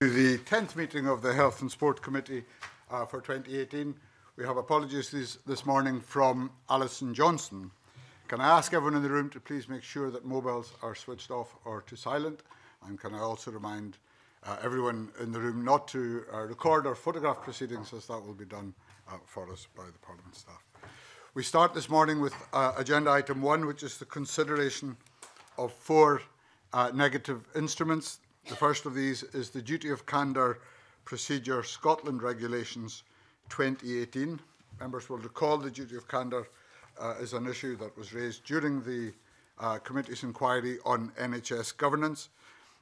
To the 10th meeting of the Health and Sport Committee for 2018. We have apologies this morning from Alison Johnson. Can I ask everyone in the room to please make sure that mobiles are switched off or to silent? And can I also remind everyone in the room not to record or photograph proceedings, as that will be done for us by the Parliament staff. We start this morning with agenda item 1, which is the consideration of 4 negative instruments. The first of these is the Duty of Candour Procedure (Scotland) Regulations 2018. Members will recall the Duty of Candour is an issue that was raised during the committee's inquiry on NHS governance.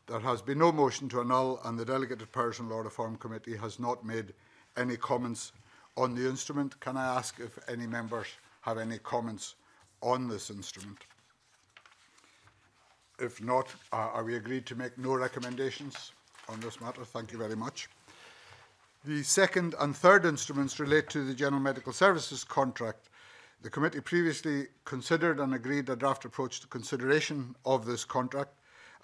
There has been no motion to annul, and the Delegated Powers and Law Reform Committee has not made any comments on the instrument. Can I ask if any members have any comments on this instrument? If not, are we agreed to make no recommendations on this matter? Thank you very much. The second and third instruments relate to the General Medical Services Contract. The committee previously considered and agreed a draft approach to consideration of this contract,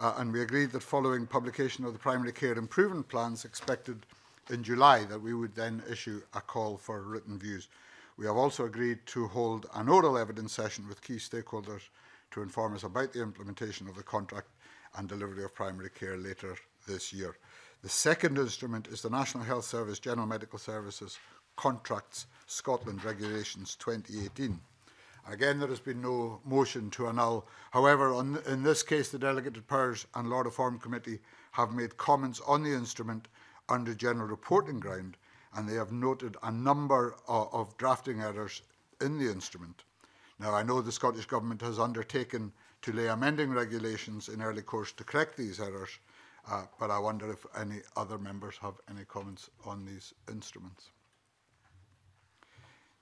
and we agreed that following publication of the primary care improvement plans expected in July, that we would then issue a call for written views. We have also agreed to hold an oral evidence session with key stakeholders to inform us about the implementation of the contract and delivery of primary care later this year. The second instrument is the National Health Service General Medical Services Contracts (Scotland) Regulations 2018. Again, there has been no motion to annul. However, in this case, the Delegated Powers and Law Reform Committee have made comments on the instrument under general reporting ground, and they have noted a number of drafting errors in the instrument. Now, I know the Scottish Government has undertaken to lay amending regulations in early course to correct these errors, but I wonder if any other members have any comments on these instruments.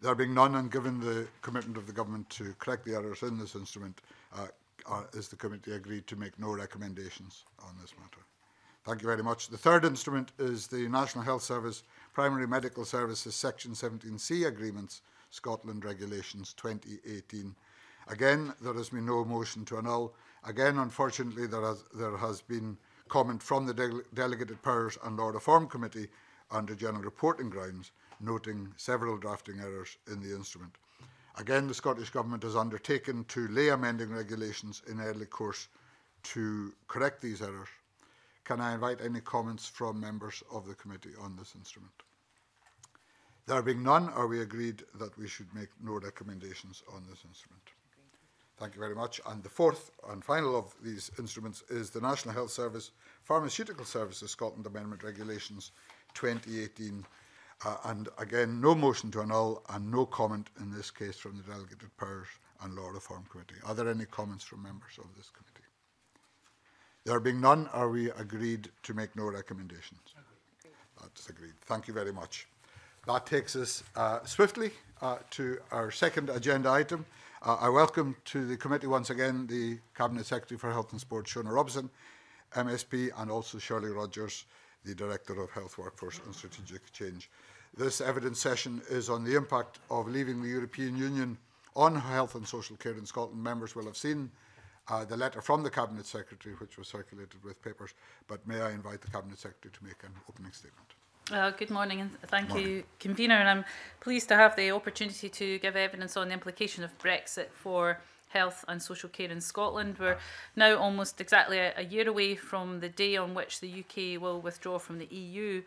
There being none, and given the commitment of the Government to correct the errors in this instrument, is the committee agreed to make no recommendations on this matter? Thank you very much. The third instrument is the National Health Service Primary Medical Services Section 17C Agreements (Scotland) Regulations 2018. Again, there has been no motion to annul. Again, unfortunately, there has been comment from the Delegated Powers and Law Reform Committee under general reporting grounds, noting several drafting errors in the instrument. Again, the Scottish Government has undertaken to lay amending regulations in early course to correct these errors. Can I invite any comments from members of the committee on this instrument? There being none, are we agreed that we should make no recommendations on this instrument? Thank you very much. And the fourth and final of these instruments is the National Health Service Pharmaceutical Services Scotland Amendment Regulations 2018. And again, no motion to annul and no comment in this case from the Delegated Powers and Law Reform Committee. Are there any comments from members of this committee? There being none, are we agreed to make no recommendations? That's agreed. Thank you very much. That takes us swiftly to our second agenda item. I welcome to the committee once again the Cabinet Secretary for Health and Sport, Shona Robison, MSP, and also Shirley Rogers, the Director of Health, Workforce and Strategic Change. This evidence session is on the impact of leaving the European Union on health and social care in Scotland. Members will have seen the letter from the Cabinet Secretary, which was circulated with papers, but may I invite the Cabinet Secretary to make an opening statement. Good morning, and thank you, Convener. And I'm pleased to have the opportunity to give evidence on the implication of Brexit for health and social care in Scotland. We're now almost exactly a year away from the day on which the UK will withdraw from the EU.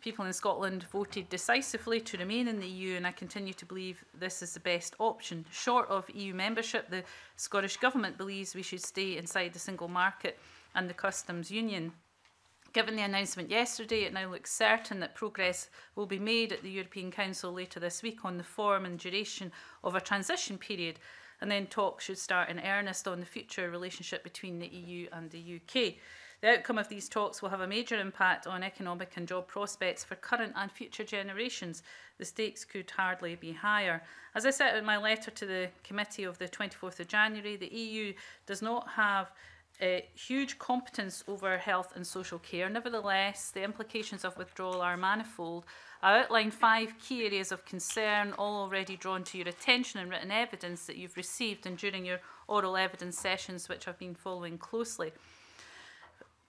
People in Scotland voted decisively to remain in the EU, and I continue to believe this is the best option. Short of EU membership, the Scottish Government believes we should stay inside the single market and the customs union. Given the announcement yesterday, it now looks certain that progress will be made at the European Council later this week on the form and duration of a transition period, and then talks should start in earnest on the future relationship between the EU and the UK. The outcome of these talks will have a major impact on economic and job prospects for current and future generations. The stakes could hardly be higher. As I set out in my letter to the committee of the 24th of January, the EU does not have huge competence over health and social care. Nevertheless, the implications of withdrawal are manifold. I outlined 5 key areas of concern, all already drawn to your attention in written evidence that you've received and during your oral evidence sessions, which I've been following closely.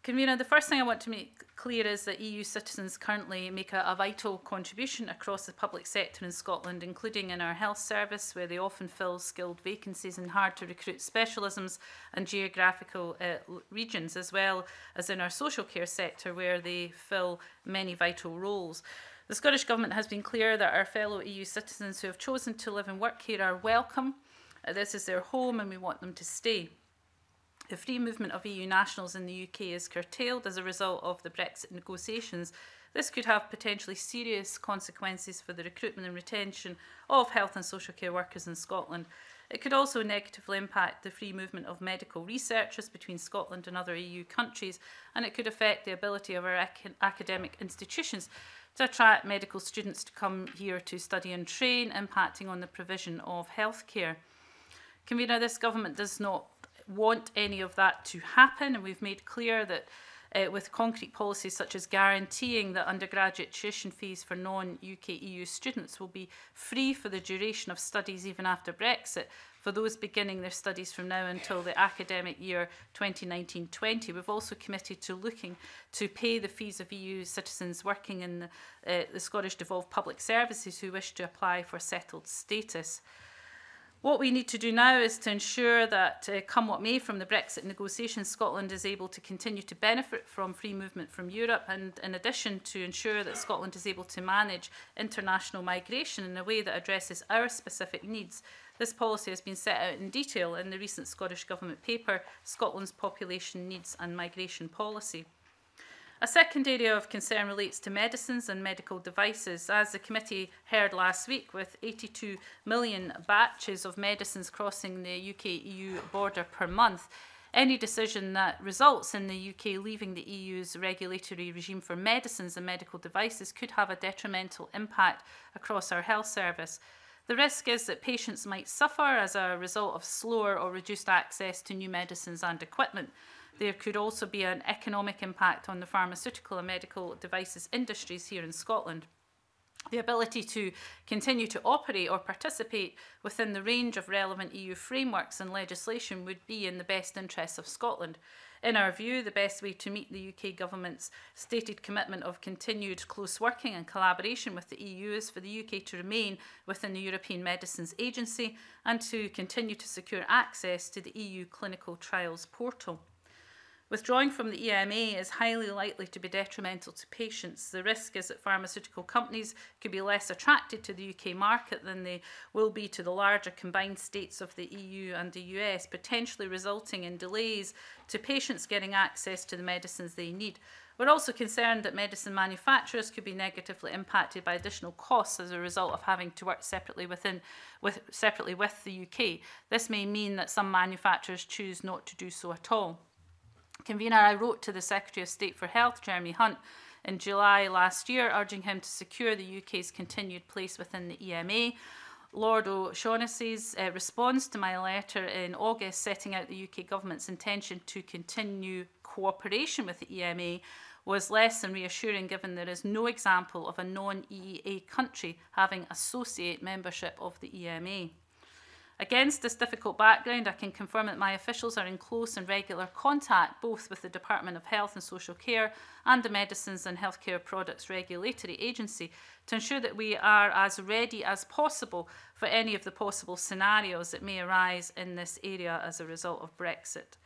Convener, the first thing I want to make clear is that EU citizens currently make a vital contribution across the public sector in Scotland, including in our health service, where they often fill skilled vacancies in hard-to-recruit specialisms and geographical regions, as well as in our social care sector, where they fill many vital roles. The Scottish Government has been clear that our fellow EU citizens who have chosen to live and work here are welcome. This is their home and we want them to stay. The free movement of EU nationals in the UK is curtailed as a result of the Brexit negotiations. This could have potentially serious consequences for the recruitment and retention of health and social care workers in Scotland. It could also negatively impact the free movement of medical researchers between Scotland and other EU countries, and it could affect the ability of our academic institutions to attract medical students to come here to study and train, impacting on the provision of healthcare. Convener, this government does not want any of that to happen, and we've made clear that with concrete policies such as guaranteeing that undergraduate tuition fees for non-UK EU students will be free for the duration of studies even after Brexit for those beginning their studies from now until the academic year 2019-20. We've also committed to looking to pay the fees of EU citizens working in the Scottish devolved public services who wish to apply for settled status. What we need to do now is to ensure that, come what may from the Brexit negotiations, Scotland is able to continue to benefit from free movement from Europe, and in addition to ensure that Scotland is able to manage international migration in a way that addresses our specific needs. This policy has been set out in detail in the recent Scottish Government paper, Scotland's Population Needs and Migration Policy. A second area of concern relates to medicines and medical devices. As the committee heard last week, with 82 million batches of medicines crossing the UK-EU border per month, any decision that results in the UK leaving the EU's regulatory regime for medicines and medical devices could have a detrimental impact across our health service. The risk is that patients might suffer as a result of slower or reduced access to new medicines and equipment. There could also be an economic impact on the pharmaceutical and medical devices industries here in Scotland. The ability to continue to operate or participate within the range of relevant EU frameworks and legislation would be in the best interests of Scotland. In our view, the best way to meet the UK government's stated commitment of continued close working and collaboration with the EU is for the UK to remain within the European Medicines Agency and to continue to secure access to the EU Clinical Trials Portal. Withdrawing from the EMA is highly likely to be detrimental to patients. The risk is that pharmaceutical companies could be less attracted to the UK market than they will be to the larger combined states of the EU and the US, potentially resulting in delays to patients getting access to the medicines they need. We're also concerned that medicine manufacturers could be negatively impacted by additional costs as a result of having to work separately with the UK. This may mean that some manufacturers choose not to do so at all. Convener, I wrote to the Secretary of State for Health, Jeremy Hunt, in July last year, urging him to secure the UK's continued place within the EMA. Lord O'Shaughnessy's response to my letter in August setting out the UK government's intention to continue cooperation with the EMA was less than reassuring, given there is no example of a non-EEA country having associate membership of the EMA. Against this difficult background, I can confirm that my officials are in close and regular contact both with the Department of Health and Social Care and the Medicines and Healthcare Products Regulatory Agency to ensure that we are as ready as possible for any of the possible scenarios that may arise in this area as a result of Brexit.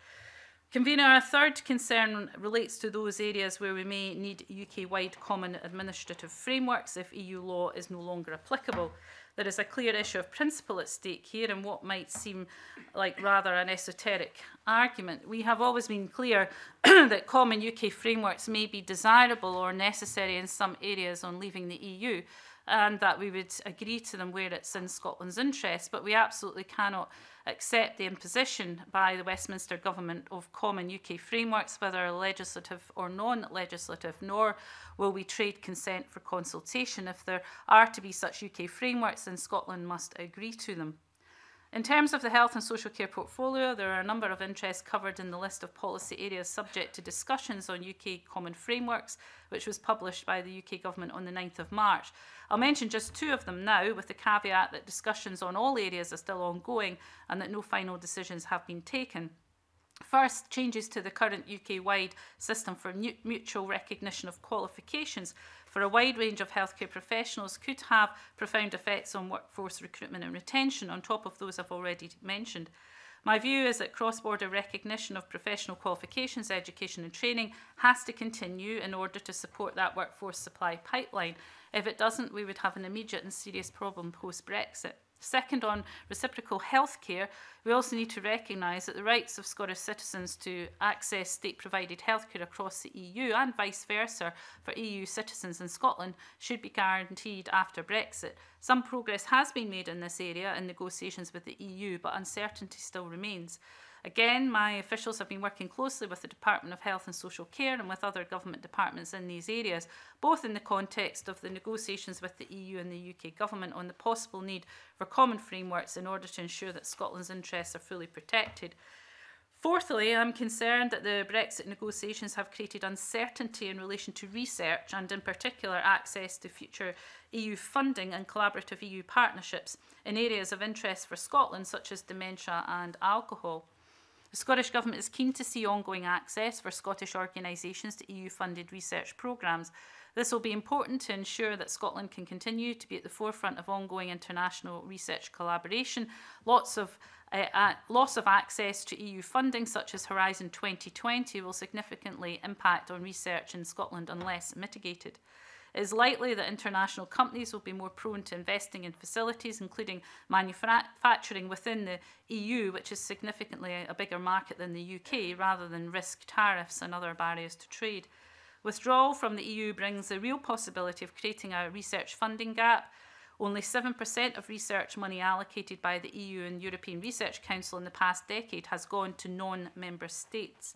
Convener, our third concern relates to those areas where we may need UK-wide common administrative frameworks if EU law is no longer applicable. There is a clear issue of principle at stake here in what might seem like rather an esoteric argument. We have always been clear that common UK frameworks may be desirable or necessary in some areas on leaving the EU, and that we would agree to them where it's in Scotland's interest, but we absolutely cannot accept the imposition by the Westminster government of common UK frameworks, whether legislative or non-legislative, nor will we trade consent for consultation. If there are to be such UK frameworks, then Scotland must agree to them. In terms of the health and social care portfolio, there are a number of interests covered in the list of policy areas subject to discussions on UK common frameworks, which was published by the UK government on the 9th of March. I'll mention just two of them now, with the caveat that discussions on all areas are still ongoing and that no final decisions have been taken. First, changes to the current UK-wide system for mutual recognition of qualifications for a wide range of healthcare professionals could have profound effects on workforce recruitment and retention, on top of those I've already mentioned. My view is that cross-border recognition of professional qualifications, education and training has to continue in order to support that workforce supply pipeline. If it doesn't, we would have an immediate and serious problem post-Brexit. Second, on reciprocal healthcare, we also need to recognise that the rights of Scottish citizens to access state-provided healthcare across the EU and vice versa for EU citizens in Scotland should be guaranteed after Brexit. Some progress has been made in this area in negotiations with the EU, but uncertainty still remains. Again, my officials have been working closely with the Department of Health and Social Care and with other government departments in these areas, both in the context of the negotiations with the EU and the UK government on the possible need for common frameworks in order to ensure that Scotland's interests are fully protected. Fourthly, I'm concerned that the Brexit negotiations have created uncertainty in relation to research and, in particular, access to future EU funding and collaborative EU partnerships in areas of interest for Scotland, such as dementia and alcohol. The Scottish Government is keen to see ongoing access for Scottish organisations to EU-funded research programmes. This will be important to ensure that Scotland can continue to be at the forefront of ongoing international research collaboration. Loss of access to EU funding, such as Horizon 2020, will significantly impact on research in Scotland unless mitigated. It is likely that international companies will be more prone to investing in facilities, including manufacturing within the EU, which is significantly a bigger market than the UK, rather than risk tariffs and other barriers to trade. Withdrawal from the EU brings the real possibility of creating a research funding gap. Only 7% of research money allocated by the EU and European Research Council in the past decade has gone to non-member states.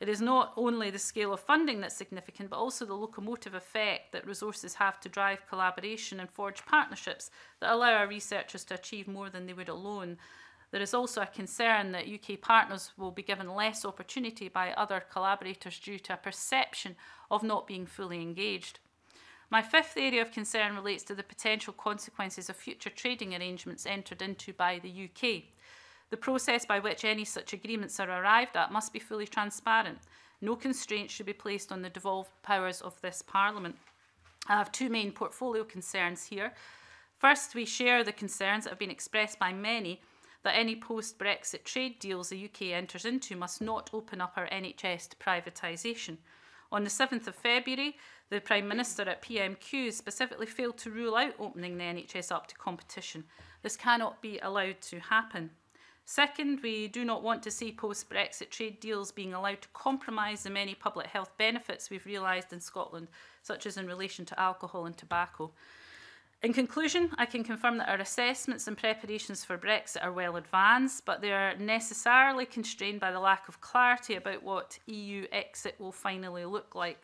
It is not only the scale of funding that's significant, but also the locomotive effect that resources have to drive collaboration and forge partnerships that allow our researchers to achieve more than they would alone. There is also a concern that UK partners will be given less opportunity by other collaborators due to a perception of not being fully engaged. My fifth area of concern relates to the potential consequences of future trading arrangements entered into by the UK. The process by which any such agreements are arrived at must be fully transparent. No constraints should be placed on the devolved powers of this Parliament. I have two main portfolio concerns here. First, we share the concerns that have been expressed by many that any post-Brexit trade deals the UK enters into must not open up our NHS to privatisation. On the 7th of February, the Prime Minister at PMQ specifically failed to rule out opening the NHS up to competition. This cannot be allowed to happen. Second, we do not want to see post-Brexit trade deals being allowed to compromise the many public health benefits we've realised in Scotland, such as in relation to alcohol and tobacco. In conclusion, I can confirm that our assessments and preparations for Brexit are well advanced, but they are necessarily constrained by the lack of clarity about what EU exit will finally look like.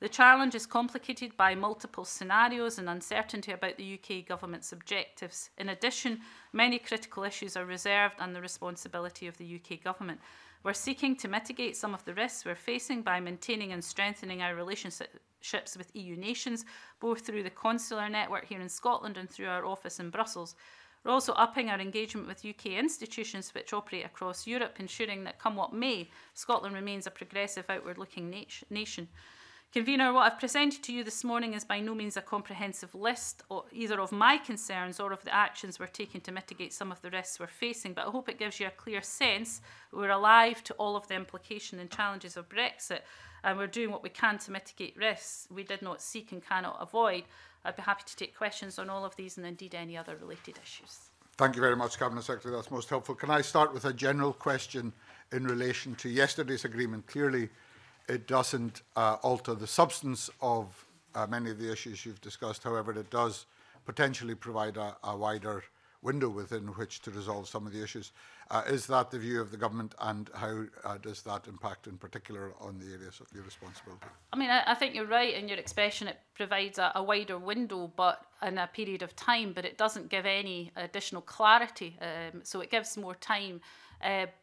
The challenge is complicated by multiple scenarios and uncertainty about the UK government's objectives. In addition, many critical issues are reserved and the responsibility of the UK government. We're seeking to mitigate some of the risks we're facing by maintaining and strengthening our relationships with EU nations, both through the consular network here in Scotland and through our office in Brussels. We're also upping our engagement with UK institutions which operate across Europe, ensuring that come what may, Scotland remains a progressive, outward-looking nation. Convener, what I've presented to you this morning is by no means a comprehensive list either of my concerns or of the actions we're taking to mitigate some of the risks we're facing, but I hope it gives you a clear sense that we're alive to all of the implications and challenges of Brexit, and we're doing what we can to mitigate risks we did not seek and cannot avoid. I'd be happy to take questions on all of these and indeed any other related issues. Thank you very much, Cabinet Secretary. That's most helpful. Can I start with a general question in relation to yesterday's agreement? Clearly, it doesn't alter the substance of many of the issues you've discussed. However, it does potentially provide a wider window within which to resolve some of the issues. Is that the view of the government, and how does that impact in particular on the areas of your responsibility? I mean, I think you're right in your expression. It provides a wider window but in a period of time, but it doesn't give any additional clarity. So it gives more time,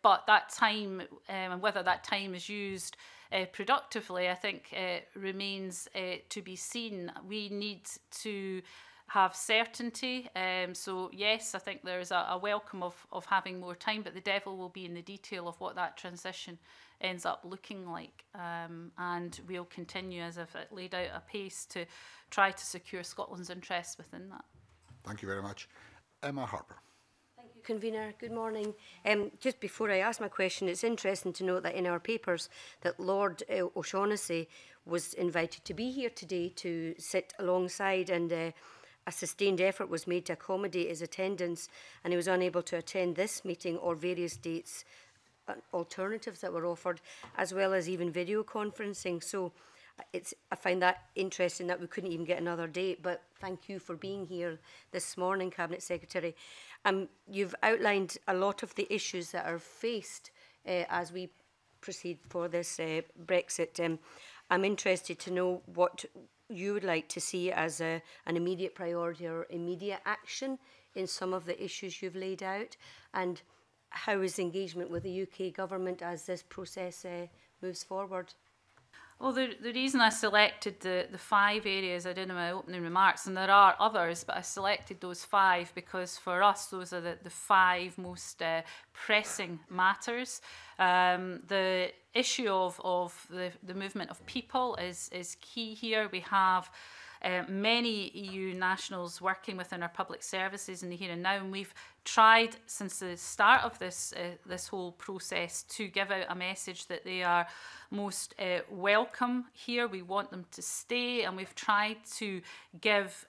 but that time, and whether that time is used productively, I think remains to be seen. We need to have certainty. So yes, I think there is a welcome of having more time, but the devil will be in the detail of what that transition ends up looking like. And we'll continue, as I've laid out, a pace to try to secure Scotland's interests within that. Thank you very much. Emma Harper. Thank you, Convener. Good morning. Just before I ask my question, it's interesting to note that in our papers that Lord O'Shaughnessy was invited to be here today to sit alongside, and a sustained effort was made to accommodate his attendance, and he was unable to attend this meeting or various dates, alternatives that were offered, as well as even video conferencing. So I find that interesting that we couldn't even get another date, but thank you for being here this morning, Cabinet Secretary. You've outlined a lot of the issues that are faced as we proceed for this Brexit. I'm interested to know what you would like to see as an immediate priority or immediate action in some of the issues you've laid out, and how is engagement with the UK Government as this process moves forward? Well, the reason I selected the five areas I did in my opening remarks, and there are others, but I selected those five because for us those are the five most pressing matters. The issue of the movement of people is key here. We have many EU nationals working within our public services in the here and now, and we've tried since the start of this whole process to give out a message that they are most welcome here. We want them to stay, and we've tried to give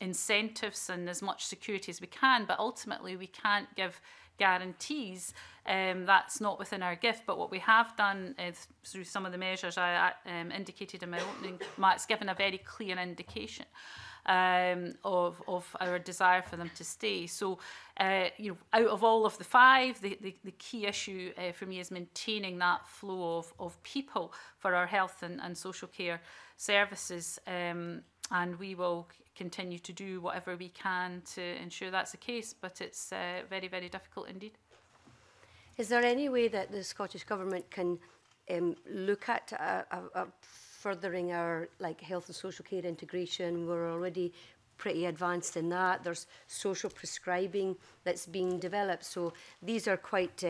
incentives and as much security as we can, but ultimately we can't give guarantees. That's not within our gift, but what we have done is, through some of the measures I indicated in my opening remarks, given a very clear indication of our desire for them to stay. So you know, out of all of the five, the key issue for me is maintaining that flow of people for our health and social care services, and we will continue to do whatever we can to ensure that's the case, but it's very, very difficult indeed. Is there any way that the Scottish Government can look at furthering our health and social care integration? We're already pretty advanced in that. There's social prescribing that's being developed. So these are quite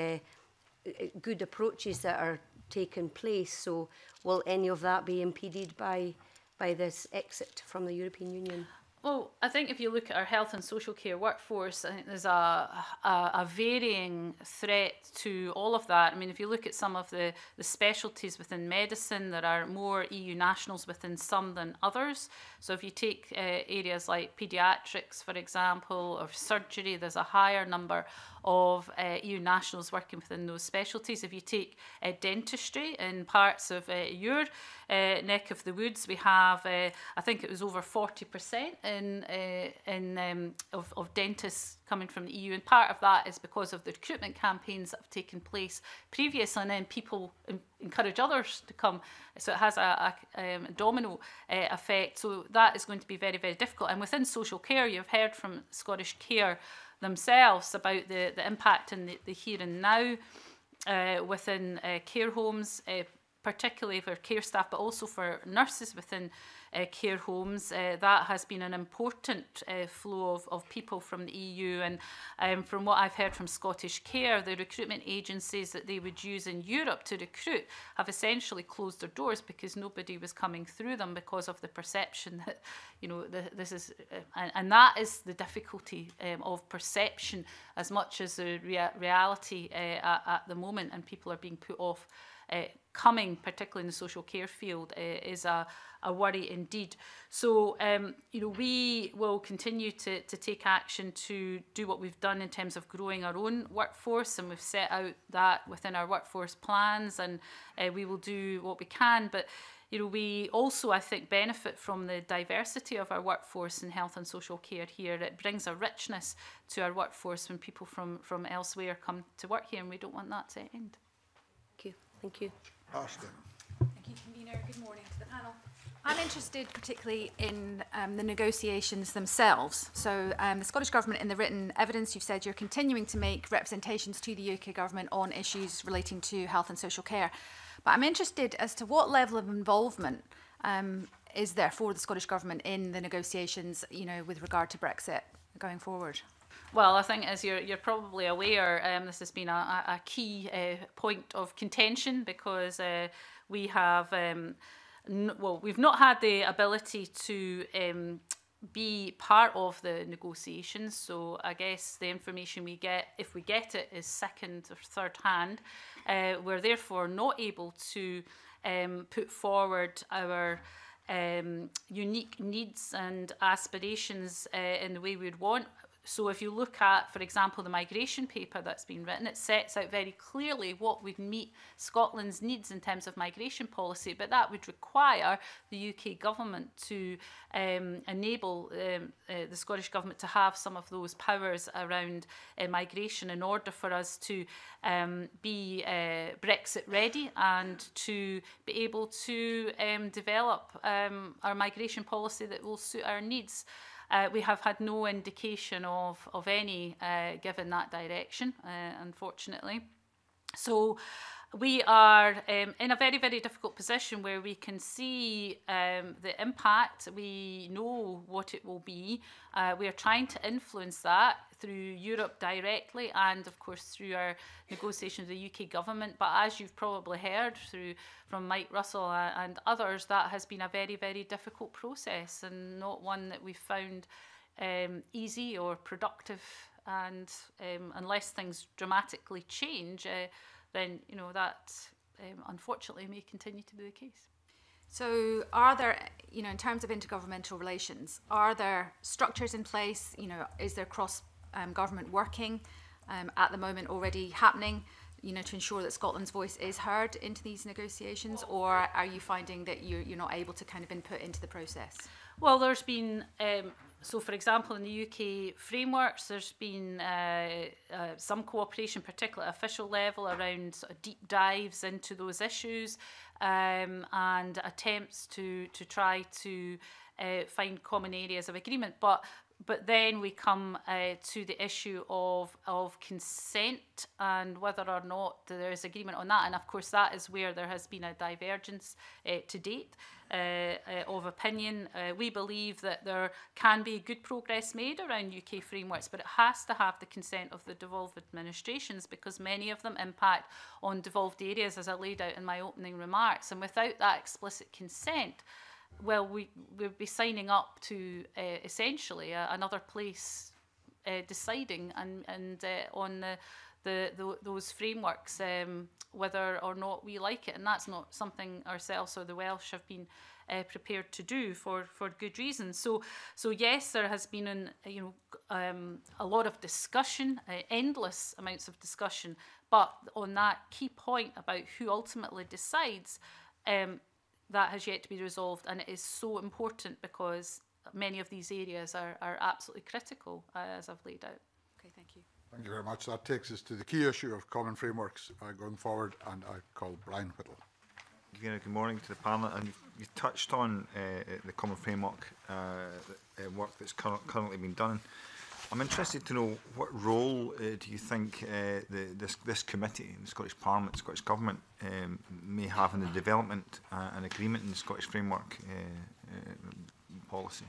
good approaches that are taking place. So will any of that be impeded by this exit from the European Union? Well, I think if you look at our health and social care workforce, I think there's a varying threat to all of that. I mean, if you look at some of the specialties within medicine, there are more EU nationals within some than others. So if you take areas like paediatrics, for example, or surgery, there's a higher number of EU nationals working within those specialties. If you take dentistry in parts of your neck of the woods, we have, I think it was over 40% of dentists coming from the EU, and part of that is because of the recruitment campaigns that have taken place previously, and then people encourage others to come, so it has a domino effect. So that is going to be very, very difficult. And within social care, you've heard from Scottish Care themselves about the impact in the here and now within care homes, particularly for care staff, but also for nurses within care homes. That has been an important flow of people from the EU, and from what I've heard from Scottish Care, the recruitment agencies that they would use in Europe to recruit have essentially closed their doors because nobody was coming through them because of the perception that, you know, this is, and that is the difficulty of perception as much as the reality at the moment, and people are being put off coming, particularly in the social care field, is a worry indeed. So, you know, we will continue to take action to do what we've done in terms of growing our own workforce, and we've set out that within our workforce plans, and we will do what we can. But, you know, we also, I think, benefit from the diversity of our workforce in health and social care here. It brings a richness to our workforce when people from elsewhere come to work here, and we don't want that to end. Thank you. Ashton. Thank you, Convener. Good morning to the panel. I'm interested particularly in the negotiations themselves. So the Scottish Government, in the written evidence, you've said you're continuing to make representations to the UK Government on issues relating to health and social care. But I'm interested as to what level of involvement is there for the Scottish Government in the negotiations, you know, with regard to Brexit going forward? Well, I think, as you're probably aware, this has been a key point of contention, because we have, we've not had the ability to be part of the negotiations. So I guess the information we get, if we get it, is second or third hand. We're therefore not able to put forward our unique needs and aspirations in the way we'd want. So if you look at, for example, the migration paper that's been written, it sets out very clearly what would meet Scotland's needs in terms of migration policy, but that would require the UK government to enable the Scottish government to have some of those powers around migration in order for us to be Brexit ready and to be able to develop our migration policy that will suit our needs. We have had no indication of any given that direction, unfortunately. So we are in a very, very difficult position where we can see the impact. We know what it will be. We are trying to influence that through Europe directly and, of course, through our negotiations with the UK government. But as you've probably heard from Mike Russell and others, that has been a very, very difficult process and not one that we've found easy or productive. And unless things dramatically change, then, you know, that unfortunately may continue to be the case. So are there, you know, in terms of intergovernmental relations, are there structures in place? You know, is there cross-government working at the moment already happening, you know, to ensure that Scotland's voice is heard into these negotiations? Or are you finding that you're not able to kind of input into the process? Well, there's been, so for example, in the UK frameworks, there's been some cooperation, particularly at official level, around sort of deep dives into those issues and attempts to try to find common areas of agreement. But then we come to the issue of consent and whether or not there is agreement on that. And of course, that is where there has been a divergence to date of opinion. We believe that there can be good progress made around UK frameworks, but it has to have the consent of the devolved administrations, because many of them impact on devolved areas, as I laid out in my opening remarks. And without that explicit consent, well, we'll be signing up to essentially another place deciding and on those frameworks, whether or not we like it. And that's not something ourselves or the Welsh have been prepared to do for good reason. So yes, there has been a lot of discussion, endless amounts of discussion. But on that key point about who ultimately decides, that has yet to be resolved, and it is so important because many of these areas are absolutely critical, as I've laid out. Okay, thank you. Thank you very much. That takes us to the key issue of common frameworks going forward, and I call Brian Whittle. Good morning to the panel, and you touched on the common framework work that's currently being done. I'm interested to know what role do you think this committee, the Scottish Parliament, Scottish Government, may have in the development and agreement in the Scottish framework policy?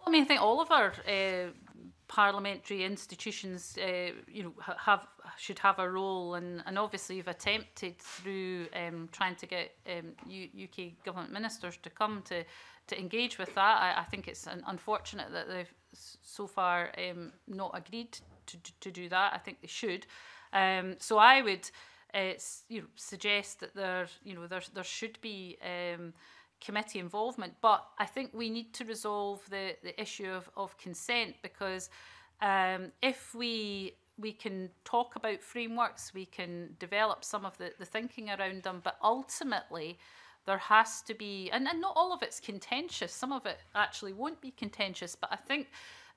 Well, I mean, I think all of our parliamentary institutions, should have a role, and obviously you've attempted through trying to get UK government ministers to come to engage with that. I think it's unfortunate that they've so far not agreed to do that. I think they should. So I would suggest that there should be committee involvement, but I think we need to resolve the issue of consent, because if we can talk about frameworks, we can develop some of the thinking around them, but ultimately there has to be, and not all of it's contentious, some of it actually won't be contentious, but I think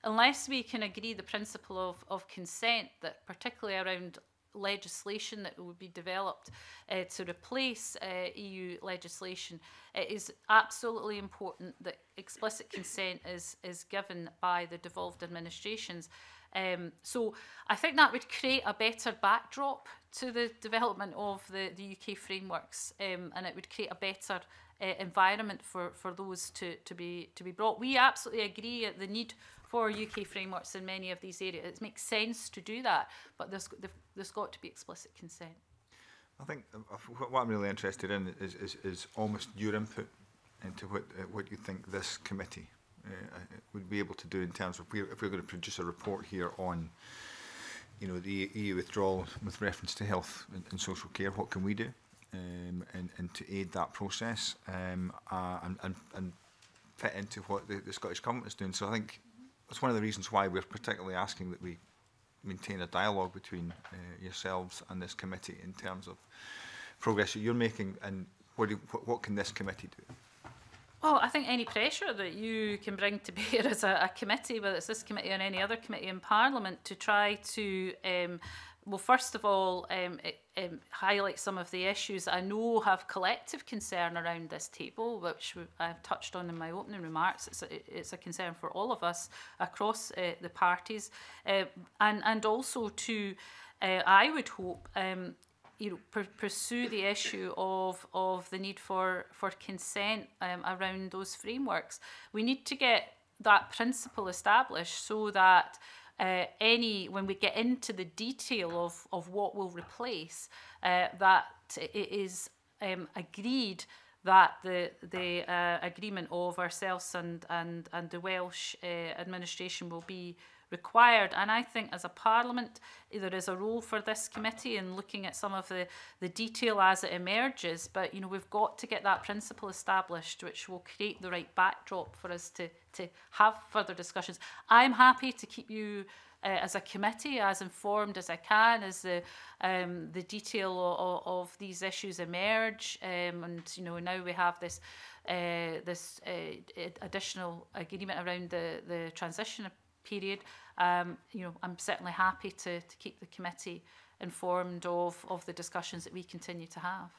unless we can agree the principle of consent, that particularly around legislation that would be developed to replace EU legislation, it is absolutely important that explicit consent is given by the devolved administrations. So I think that would create a better backdrop to the development of the UK frameworks, and it would create a better environment for those to be brought. We absolutely agree at the need for UK frameworks in many of these areas. It makes sense to do that, but there's got to be explicit consent. I think what I'm really interested in is almost your input into what you think this committee would be able to do in terms of if we're going to produce a report here on, you know, the EU withdrawal with reference to health and social care. What can we do and to aid that process and fit into what the Scottish Government is doing? So I think that's one of the reasons why we're particularly asking that we maintain a dialogue between yourselves and this committee in terms of progress that you're making, and what can this committee do? Well, I think any pressure that you can bring to bear as a committee, whether it's this committee or any other committee in Parliament, to try to, well, first of all, highlight some of the issues that I know have collective concern around this table, which I've touched on in my opening remarks. It's a concern for all of us across the parties, and also to, I would hope, you know, pursue the issue of the need for consent around those frameworks. We need to get that principle established so that when we get into the detail of what will replace, that it is agreed that the agreement of ourselves and the Welsh administration will be required. And I think as a Parliament, there is a role for this committee in looking at some of the detail as it emerges. But, you know, we've got to get that principle established, which will create the right backdrop for us to have further discussions. I'm happy to keep you, as a committee, as informed as I can as the detail of these issues emerge, and, you know, now we have this additional agreement around the transition period. You know, I'm certainly happy to keep the committee informed of the discussions that we continue to have.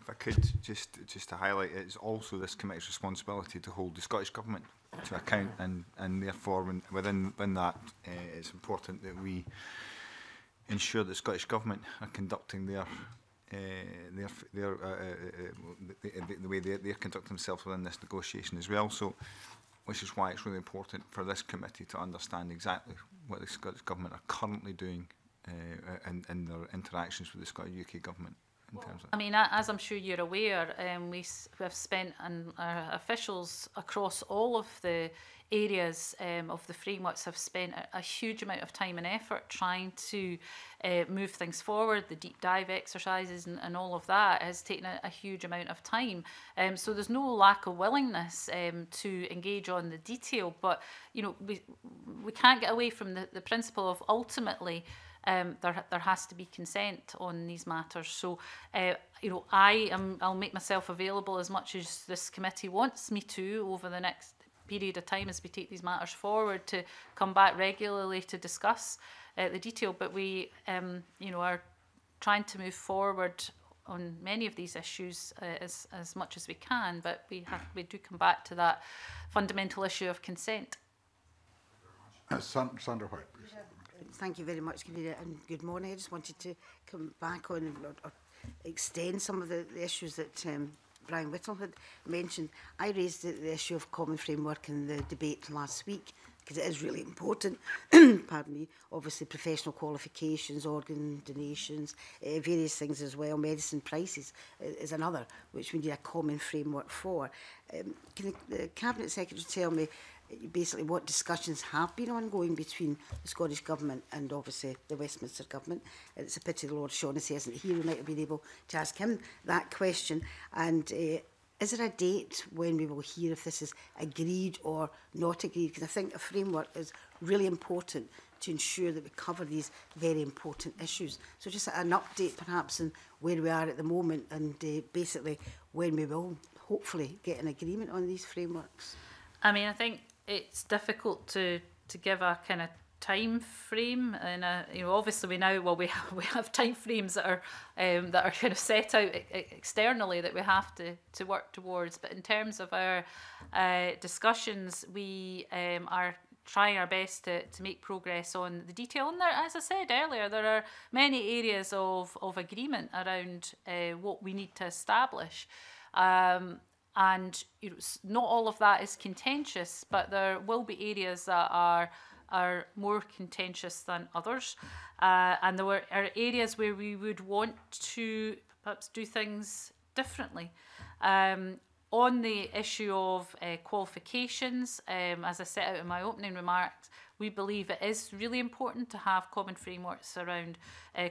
If I could just to highlight, it's also this committee's responsibility to hold the Scottish Government to account, and therefore within that, it's important that we ensure that the Scottish Government are conducting the way they conduct themselves within this negotiation as well. So, which is why it's really important for this committee to understand exactly what the Scottish Government are currently doing in their interactions with the Scottish UK Government. Well, I mean, as I'm sure you're aware, we have spent, and our officials across all of the areas of the frameworks have spent a huge amount of time and effort trying to move things forward. The deep dive exercises and all of that has taken a huge amount of time. So there's no lack of willingness to engage on the detail, but, you know, we can't get away from the principle of ultimately there has to be consent on these matters. So, you know, I'll make myself available as much as this committee wants me to over the next period of time as we take these matters forward, to come back regularly to discuss the detail. But we, you know, are trying to move forward on many of these issues as much as we can. But we do come back to that fundamental issue of consent. Sandra White, please. Yeah. Thank you very much, Convener, and good morning. I just wanted to come back on or extend some of the issues that Brian Whittle had mentioned. I raised the issue of common framework in the debate last week, because it is really important, pardon me, obviously professional qualifications, organ donations, various things as well. Medicine prices is another, which we need a common framework for. Can the Cabinet Secretary tell me basically what discussions have been ongoing between the Scottish Government and obviously the Westminster Government? It's a pity Lord O'Shaughnessy isn't here. We might have been able to ask him that question. And is there a date when we will hear if this is agreed or not agreed? Because I think a framework is really important to ensure that we cover these very important issues. So just an update perhaps on where we are at the moment, and basically when we will hopefully get an agreement on these frameworks. I mean, I think it's difficult to give a kind of time frame, and you know, obviously we now, well, we have time frames that are kind of set out externally that we have to work towards. But in terms of our discussions, we are trying our best to make progress on the detail. And there, as I said earlier, there are many areas of agreement around what we need to establish. And you know, not all of that is contentious, but there will be areas that are more contentious than others. And there are areas where we would want to perhaps do things differently. On the issue of qualifications, as I set out in my opening remarks, we believe it is really important to have common frameworks around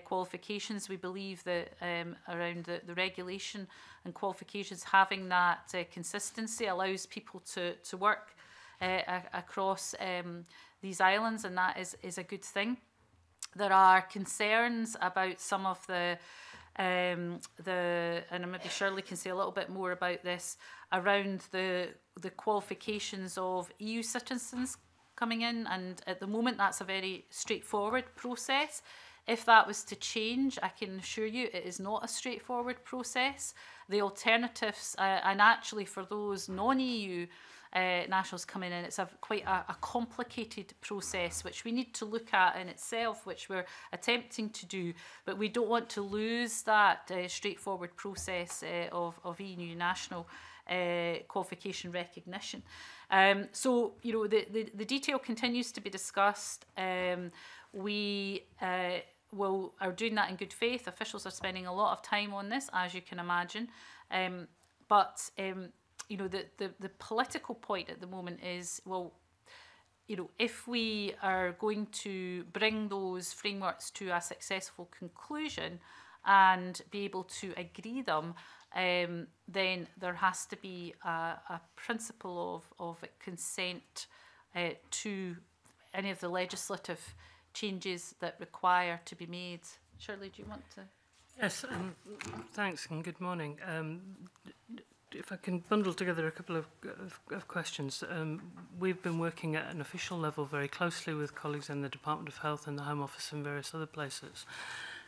qualifications. We believe that around the regulation and qualifications, having that consistency allows people to work across these islands, and that is a good thing. There are concerns about some of the, and maybe Shirley can say a little bit more about this, around the qualifications of EU citizens coming in, and at the moment that's a very straightforward process. If that was to change, I can assure you it is not a straightforward process. The alternatives, and actually for those non-EU nationals coming in, it's quite a complicated process which we need to look at in itself, which we're attempting to do, but we don't want to lose that straightforward process of EU national qualification recognition. So, you know, the detail continues to be discussed. We are doing that in good faith. Officials are spending a lot of time on this, as you can imagine, but you know, the political point at the moment is, well, you know, if we are going to bring those frameworks to a successful conclusion and be able to agree them, then there has to be a principle of consent to any of the legislative changes that require to be made. Shirley, do you want to? Yes, thanks and good morning. If I can bundle together a couple of questions. We've been working at an official level very closely with colleagues in the Department of Health and the Home Office and various other places.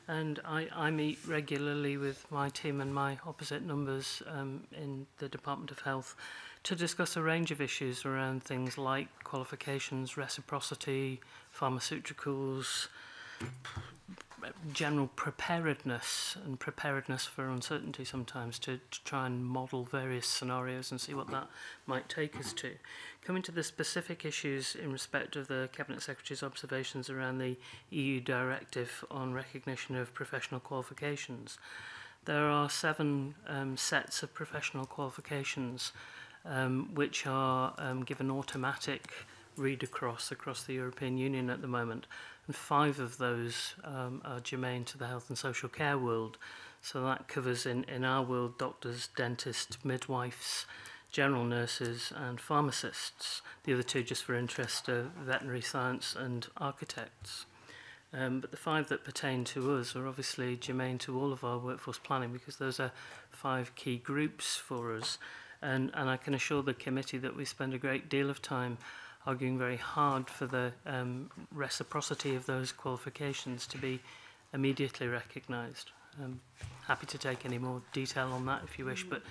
And I meet regularly with my team and my opposite numbers in the Department of Health to discuss a range of issues around things like qualifications, reciprocity, pharmaceuticals, general preparedness and preparedness for uncertainty sometimes, to try and model various scenarios and see what that might take us to. Coming to the specific issues in respect of the Cabinet Secretary's observations around the EU directive on recognition of professional qualifications, there are 7 sets of professional qualifications which are given automatic read across the European Union at the moment, and 5 of those are germane to the health and social care world. So that covers, in our world, doctors, dentists, midwives, general nurses and pharmacists. The other 2, just for interest, are veterinary science and architects. But the 5 that pertain to us are obviously germane to all of our workforce planning, because those are 5 key groups for us. And I can assure the committee that we spend a great deal of time arguing very hard for the reciprocity of those qualifications to be immediately recognised. I'm happy to take any more detail on that if you wish, but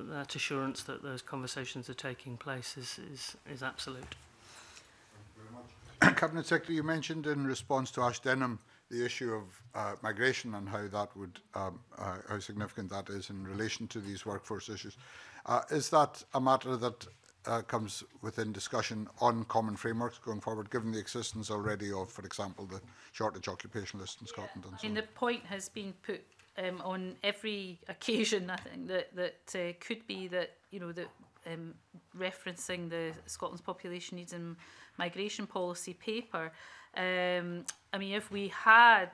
that assurance that those conversations are taking place is absolute. Thank you very much. Cabinet Secretary, you mentioned in response to Ash Denham the issue of migration and how that would, how significant that is in relation to these workforce issues. Is that a matter that comes within discussion on common frameworks going forward, given the existence already of, for example, the shortage occupationalists in Scotland? Yeah, and so on. The point has been put on every occasion, I think, that could be that, you know, that referencing the Scotland's population needs and migration policy paper. I mean, if we had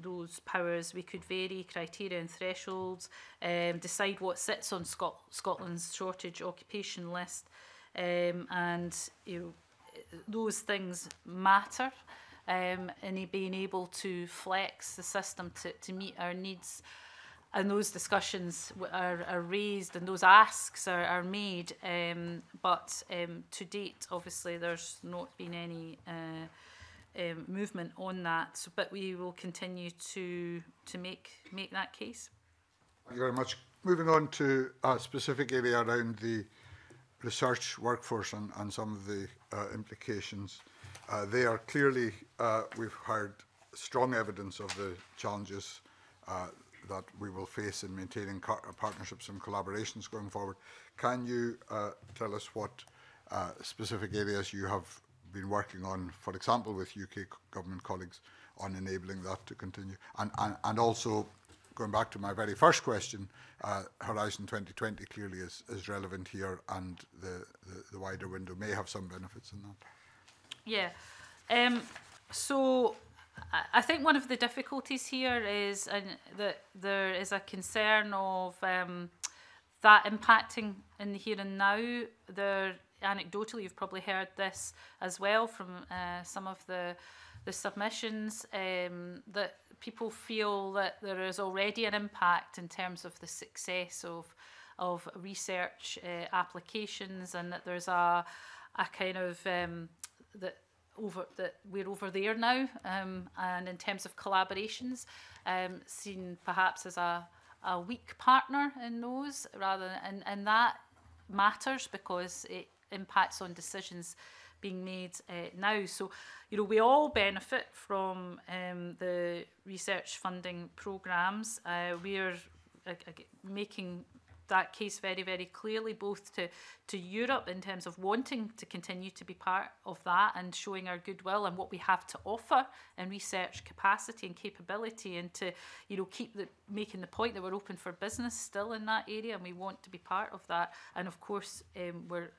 those powers, we could vary criteria and thresholds, decide what sits on Scotland's shortage occupation list, and you know, those things matter in being able to flex the system to meet our needs. And those discussions are raised and those asks are made, but to date, obviously, there's not been any movement on that. So, but we will continue to make that case. Thank you very much. Moving on to a specific area around the research workforce and some of the implications. They are clearly, we've heard strong evidence of the challenges that we will face in maintaining partnerships and collaborations going forward. Can you tell us what specific areas you have been working on, for example, with UK government colleagues on enabling that to continue? And also, going back to my very first question, Horizon 2020 clearly is relevant here, and the wider window may have some benefits in that. Yeah. So I think one of the difficulties here is that there is a concern of that impacting in the here and now. There, anecdotally, you've probably heard this as well from some of the submissions, that people feel that there is already an impact in terms of the success of research applications, and that there's a kind of that we're over there now, and in terms of collaborations, seen perhaps as a weak partner in those, rather than, and that matters because it impacts on decisions being made now. So, you know, we all benefit from the research funding programmes. We're making that case very, very clearly, both to Europe in terms of wanting to continue to be part of that and showing our goodwill and what we have to offer in research capacity and capability, and to, you know, keep making the point that we're open for business still in that area and we want to be part of that. And of course, we're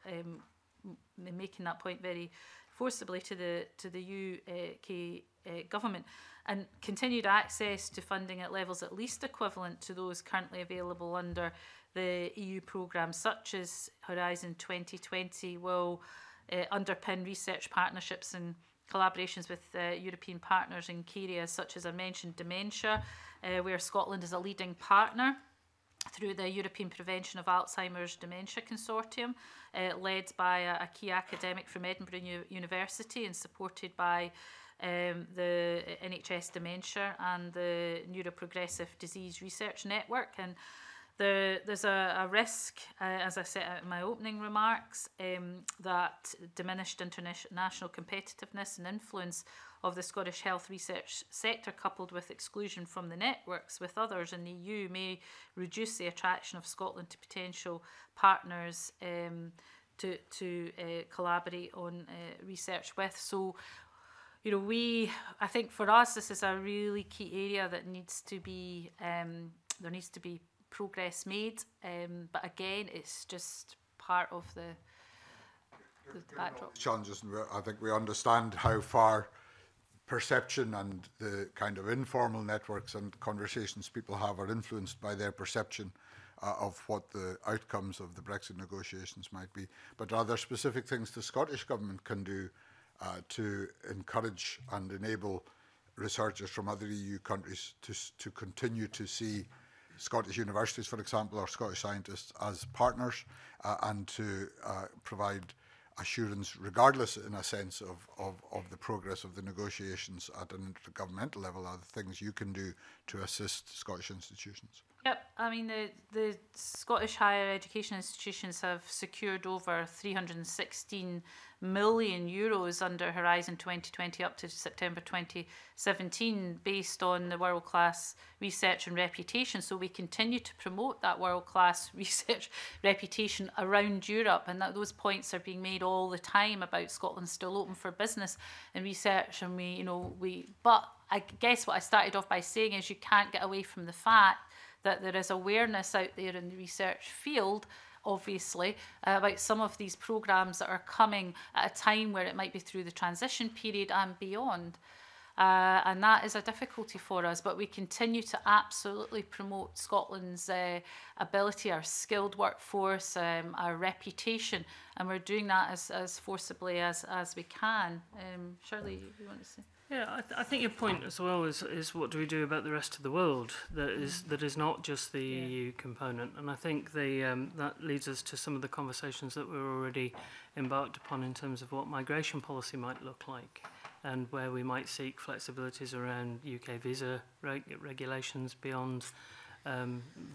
making that point very forcibly to the UK government. And continued access to funding at levels at least equivalent to those currently available under the EU programmes such as Horizon 2020 will underpin research partnerships and collaborations with European partners in key areas such as I mentioned, dementia, where Scotland is a leading partner through the European Prevention of Alzheimer's Dementia Consortium, led by a key academic from Edinburgh University and supported by the NHS Dementia and the Neuroprogressive Disease Research Network. And there's a risk, as I set out in my opening remarks, that diminished international competitiveness and influence of the Scottish health research sector, coupled with exclusion from the networks with others in the EU, may reduce the attraction of Scotland to potential partners to collaborate on research with. So, you know, I think for us, this is a really key area that needs to be, there needs to be progress made. But again, it's just part of the backdrop. Challenges, and I think we understand how far perception and the kind of informal networks and conversations people have are influenced by their perception of what the outcomes of the Brexit negotiations might be. But are there specific things the Scottish Government can do to encourage and enable researchers from other EU countries to continue to see Scottish universities, for example, or Scottish scientists as partners, and to provide assurance, regardless, in a sense, of the progress of the negotiations at an intergovernmental level? Are the things you can do to assist Scottish institutions? Yep, I mean, the Scottish higher education institutions have secured over €316 million under Horizon 2020 up to September 2017 based on the world-class research and reputation. So we continue to promote that world-class research reputation around Europe, and that those points are being made all the time about Scotland still open for business and research. And we, you know, but I guess what I started off by saying is you can't get away from the fact that there is awareness out there in the research field, obviously, about some of these programmes that are coming at a time where it might be through the transition period and beyond. And that is a difficulty for us, but we continue to absolutely promote Scotland's ability, our skilled workforce, our reputation, and we're doing that as forcibly as we can. Shirley, you want to say? Yeah, I think your point as well is what do we do about the rest of the world that is not just the EU component. And I think that leads us to some of the conversations that we're already embarked upon in terms of what migration policy might look like and where we might seek flexibilities around UK visa regulations beyond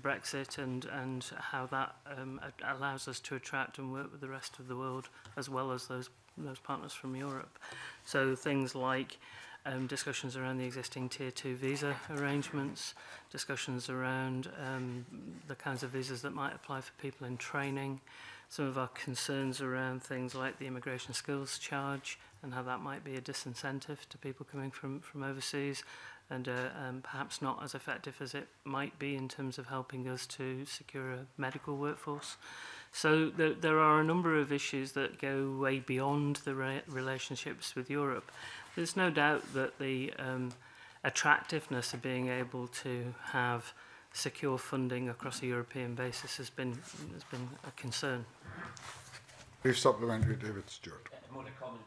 Brexit, and how that allows us to attract and work with the rest of the world as well as those partners from Europe. So things like discussions around the existing Tier 2 visa arrangements, discussions around the kinds of visas that might apply for people in training, some of our concerns around things like the immigration skills charge and how that might be a disincentive to people coming from overseas, and perhaps not as effective as it might be in terms of helping us to secure a medical workforce. So there are a number of issues that go way beyond the relationships with Europe. There's no doubt that the attractiveness of being able to have secure funding across a European basis has been a concern. Brief supplementary, David Stewart. More to comment,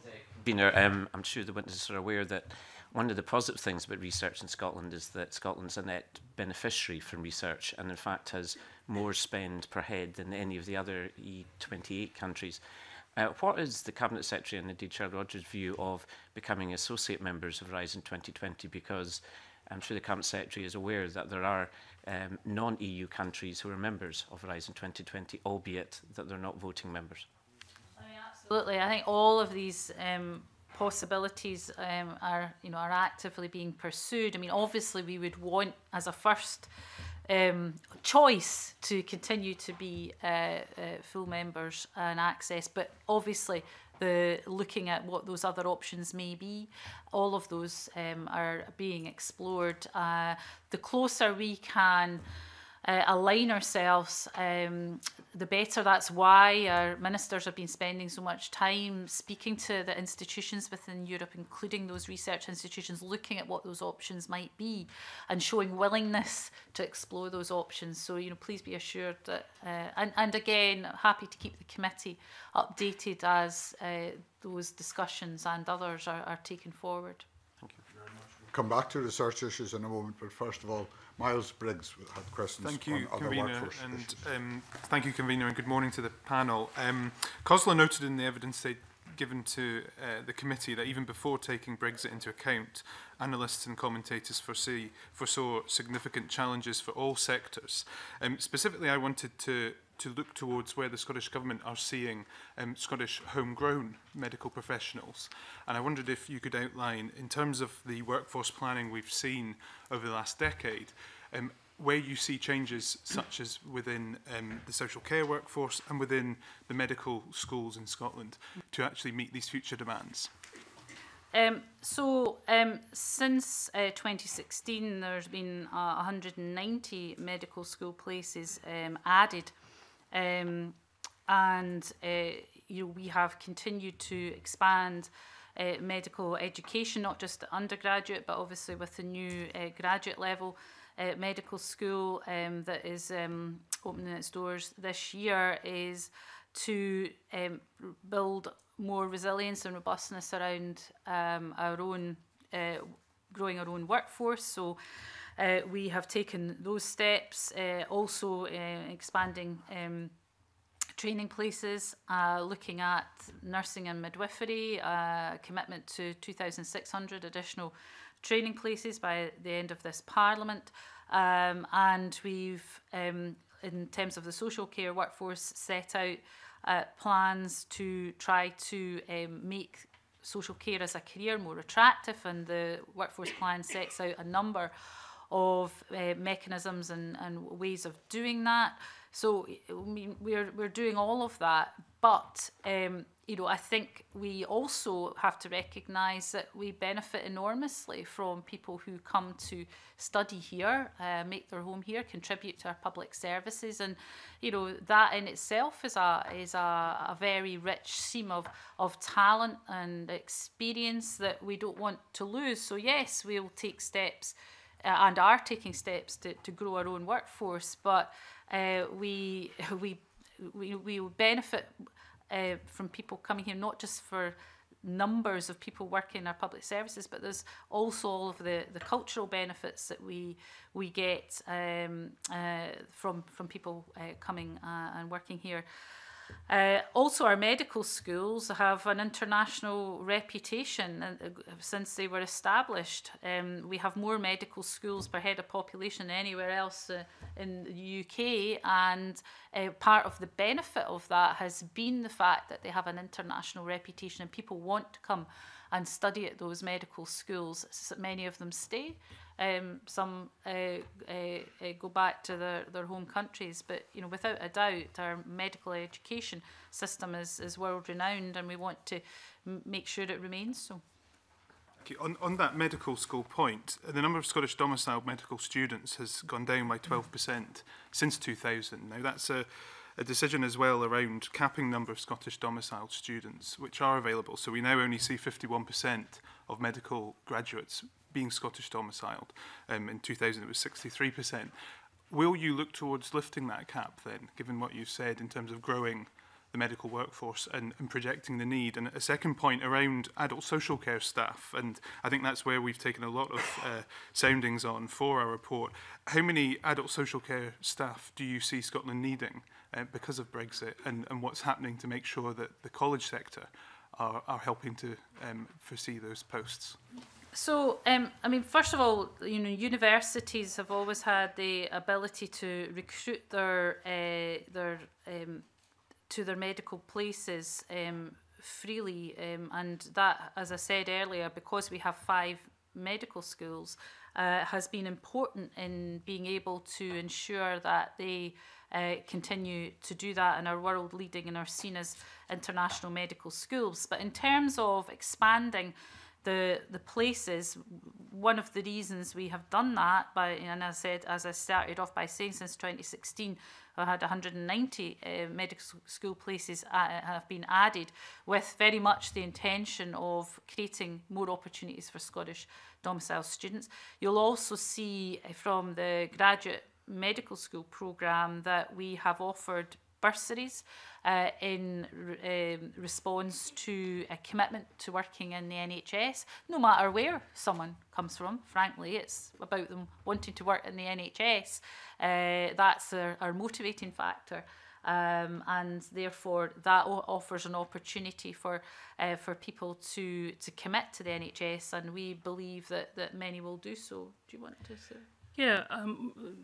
Convener. I'm sure the witnesses are aware that one of the positive things about research in Scotland is that Scotland's a net beneficiary from research, and in fact has more spend per head than any of the other E28 countries. What is the Cabinet Secretary and indeed Shirley Rogers' view of becoming associate members of Horizon 2020? Because I'm sure the Cabinet Secretary is aware that there are non-EU countries who are members of Horizon 2020, albeit that they're not voting members. I mean, absolutely. I think all of these possibilities are actively being pursued. I mean, obviously we would want, as a first choice, to continue to be full members and access, but obviously looking at what those other options may be, all of those are being explored. The closer we can align ourselves, the better. That's why our ministers have been spending so much time speaking to the institutions within Europe, including those research institutions, looking at what those options might be and showing willingness to explore those options. So, you know, please be assured that, and again, happy to keep the committee updated as those discussions and others are taken forward. Thank you very much. We'll come back to research issues in a moment, but first of all, Miles Briggs had questions. Thank you, Convener, and good morning to the panel. COSLA noted in the evidence they given to the committee that even before taking Brexit into account, analysts and commentators foresaw significant challenges for all sectors. Specifically, I wanted to look towards where the Scottish Government are seeing Scottish homegrown medical professionals. And I wondered if you could outline, in terms of the workforce planning we've seen over the last decade, where you see changes such as within the social care workforce and within the medical schools in Scotland to actually meet these future demands. Since 2016, there's been 190 medical school places added, we have continued to expand medical education, not just the undergraduate, but obviously with the new graduate level medical school that is opening its doors this year, is to build more resilience and robustness around growing our own workforce. So we have taken those steps, also expanding training places, looking at nursing and midwifery, commitment to 2,600 additional training places by the end of this Parliament, and we've, in terms of the social care workforce, set out plans to try to make social care as a career more attractive, and the workforce plan sets out a number of mechanisms and ways of doing that. So we're doing all of that, but I think we also have to recognise that we benefit enormously from people who come to study here, make their home here, contribute to our public services, and that in itself is a very rich seam of talent and experience that we don't want to lose. So yes, we'll take steps and are taking steps to grow our own workforce, but we will benefit from people coming here, not just for numbers of people working in our public services, but there's also all of the cultural benefits that we get from people coming and working here. Also, our medical schools have an international reputation since they were established. We have more medical schools per head of population than anywhere else in the UK, and part of the benefit of that has been the fact that they have an international reputation and people want to come and study at those medical schools. Many of them stay. Some go back to their home countries, but you know, without a doubt, our medical education system is world-renowned, and we want to make sure it remains so. Okay. On that medical school point, the number of Scottish domiciled medical students has gone down by 12% since 2000. Now, that's a decision as well around capping the number of Scottish domiciled students which are available. So we now only see 51% of medical graduates being Scottish domiciled. In 2000, it was 63%. Will you look towards lifting that cap then, given what you've said in terms of growing the medical workforce and projecting the need? And a second point around adult social care staff, and I think that's where we've taken a lot of soundings on for our report. How many adult social care staff do you see Scotland needing because of Brexit, and what's happening to make sure that the college sector are helping to foresee those posts? So, I mean, first of all, you know, universities have always had the ability to recruit their medical places freely, and that, as I said earlier, because we have 5 medical schools, has been important in being able to ensure that they continue to do that and are world leading and are seen as international medical schools. But in terms of expanding the places, one of the reasons we have done that, and I said, as I started off by saying, since 2016, I had 190 medical school places have been added, with very much the intention of creating more opportunities for Scottish domiciled students. You'll also see from the graduate medical school programme that we have offered bursaries in response to a commitment to working in the NHS, no matter where someone comes from. Frankly, it's about them wanting to work in the NHS. That's our motivating factor, and therefore that offers an opportunity for people to commit to the NHS, and we believe that many will do so. Do you want to say? Yeah,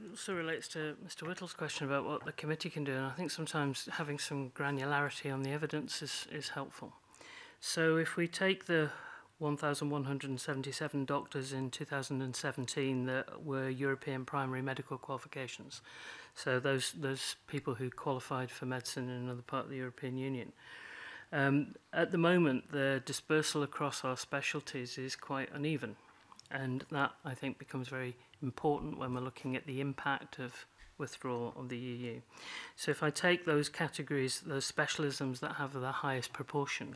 also relates to Mr. Whittle's question about what the committee can do, and I think sometimes having some granularity on the evidence is helpful. So if we take the 1,177 doctors in 2017 that were European primary medical qualifications, so those people who qualified for medicine in another part of the European Union, at the moment the dispersal across our specialties is quite uneven, and that, I think, becomes very important when we're looking at the impact of withdrawal of the EU. So if I take those categories, those specialisms that have the highest proportion,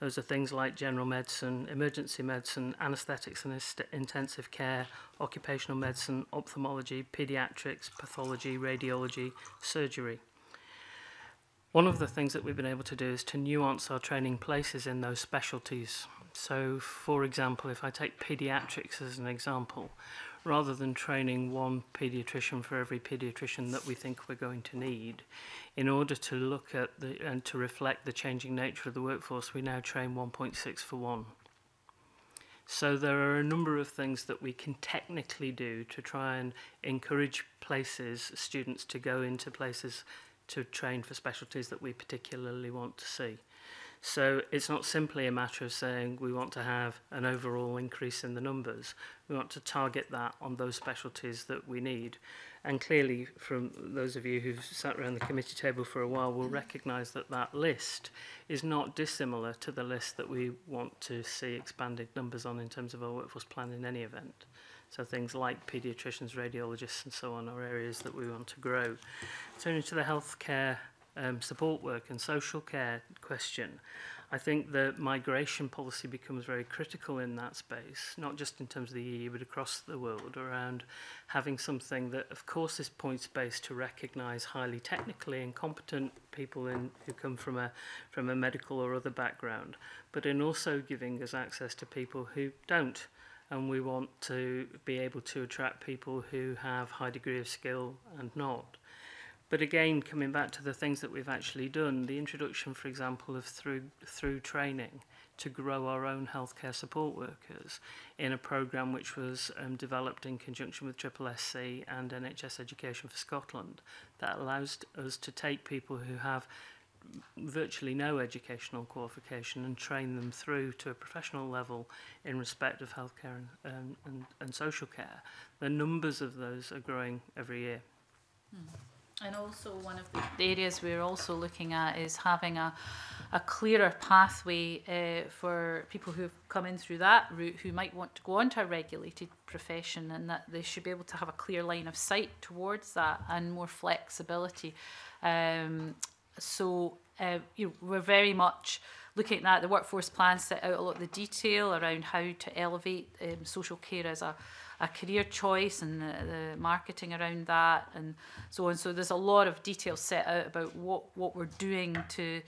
those are things like general medicine, emergency medicine, anaesthetics and intensive care, occupational medicine, ophthalmology, paediatrics, pathology, radiology, surgery. One of the things that we've been able to do is to nuance our training places in those specialties. So, for example, if I take paediatrics as an example, rather than training one paediatrician for every paediatrician that we think we're going to need, in order to look at and to reflect the changing nature of the workforce, we now train 1.6 for one. So there are a number of things that we can technically do to try and encourage places, students to go into places to train for specialties that we particularly want to see. So it's not simply a matter of saying we want to have an overall increase in the numbers. We want to target that on those specialties that we need. And clearly, from those of you who've sat around the committee table for a while, will recognise that that list is not dissimilar to the list that we want to see expanded numbers on in terms of our workforce plan in any event. So things like paediatricians, radiologists and so on are areas that we want to grow. Turning to the healthcare support work and social care question, I think the migration policy becomes very critical in that space, not just in terms of the EU but across the world, around having something that of course is points-based to recognise highly technically and competent people who come from a medical or other background, but in also giving us access to people who don't. And we want to be able to attract people who have a high degree of skill and not. But again, coming back to the things that we've actually done, the introduction, for example, of through training to grow our own healthcare support workers in a programme which was developed in conjunction with SSSC and NHS Education for Scotland, that allows us to take people who have virtually no educational qualification and train them through to a professional level in respect of healthcare and social care. The numbers of those are growing every year. And also one of the areas we're also looking at is having a clearer pathway for people who have come in through that route who might want to go on to a regulated profession, and that they should be able to have a clear line of sight towards that and more flexibility. You know, we're very much looking at that. The workforce plans set out a lot of the detail around how to elevate social care as a career choice, and the marketing around that and so on. So there's a lot of detail set out about what we're doing to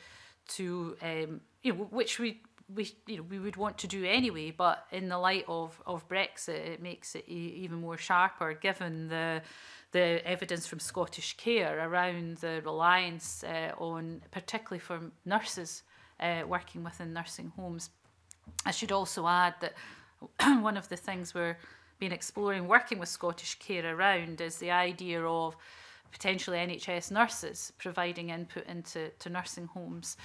you know, which we would want to do anyway, but in the light of Brexit, it makes it even more sharper, given the evidence from Scottish Care around the reliance on, particularly for nurses working within nursing homes. I should also add that one of the things we're been exploring, working with Scottish Care around, is the idea of potentially NHS nurses providing input into nursing homes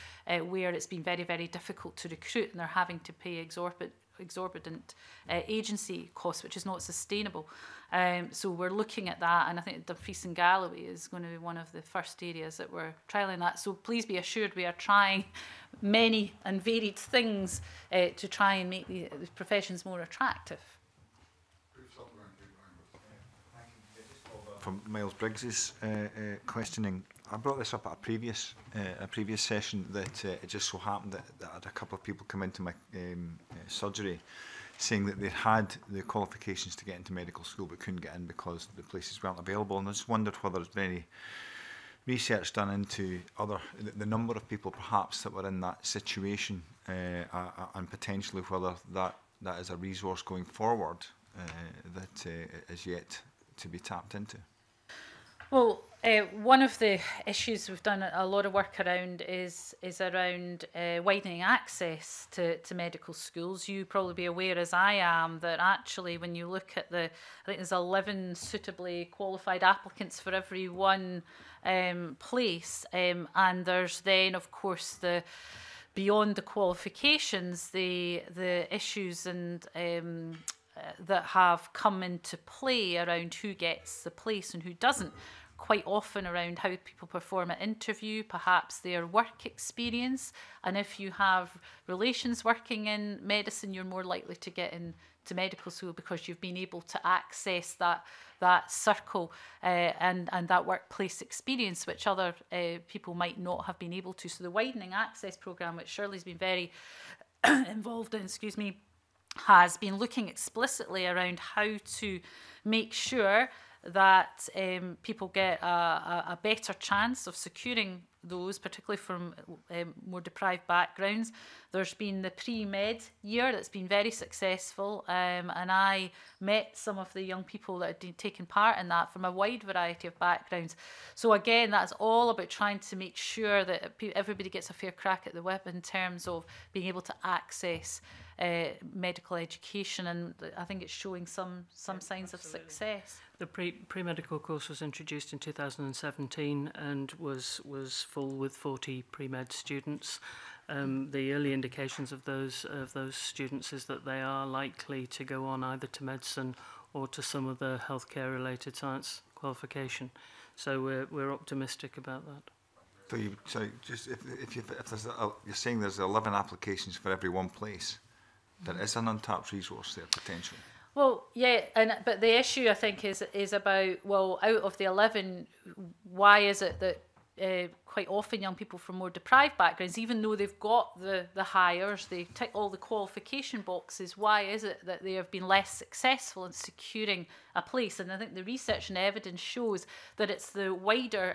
where it's been very, very difficult to recruit, and they're having to pay exorbitant agency costs, which is not sustainable. So we're looking at that, and I think Dumfries and Galloway is going to be one of the first areas that we're trialling that. So please be assured we are trying many and varied things to try and make the professions more attractive. From Miles Briggs's questioning, I brought this up at a previous session, that it just so happened that I had a couple of people come into my surgery saying that they had the qualifications to get into medical school but couldn't get in because the places weren't available, and I just wondered whether there's been any research done into the number of people perhaps that were in that situation, and potentially whether that is a resource going forward that is yet to be tapped into. Well, one of the issues we've done a lot of work around is around widening access to medical schools. You probably be aware, as I am, that actually when you look at I think there's 11 suitably qualified applicants for every one place, and there's then, of course, beyond the qualifications, the issues and that have come into play around who gets the place and who doesn't, quite often around how people perform at interview, perhaps their work experience, and if you have relations working in medicine, you're more likely to get in to medical school because you've been able to access that circle and that workplace experience, which other people might not have been able to. So the widening access programme, which Shirley's been very involved in, excuse me, has been looking explicitly around how to make sure that people get a better chance of securing those, particularly from more deprived backgrounds. There's been the pre-med year that's been very successful, and I met some of the young people that had been taking part in that from a wide variety of backgrounds. So again, that's all about trying to make sure that everybody gets a fair crack at the whip in terms of being able to access medical education, and I think it's showing some signs Absolutely. Of success. The pre-medical course was introduced in 2017 and was full with 40 pre-med students. The early indications of those students is that they are likely to go on either to medicine or to some other healthcare related science qualification. So we're optimistic about that. So you're saying there's 11 applications for every one place. There is an untapped resource there, potentially. Well, yeah, but the issue, I think, is about, well, out of the 11, why is it that quite often young people from more deprived backgrounds, even though they've got the hires, they tick all the qualification boxes, why is it that they have been less successful in securing a place? And I think the research and evidence shows that it's the wider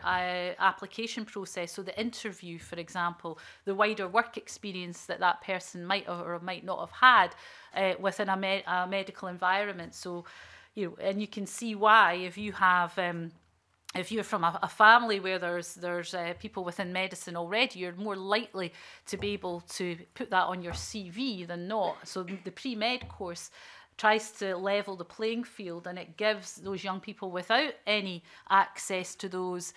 application process, so the interview, for example, the wider work experience that person might have or might not have had within a medical environment. So, you know, and you can see why if you have if you're from a family where there's people within medicine already, you're more likely to be able to put that on your CV than not. So the pre-med course tries to level the playing field, and it gives those young people without any access to those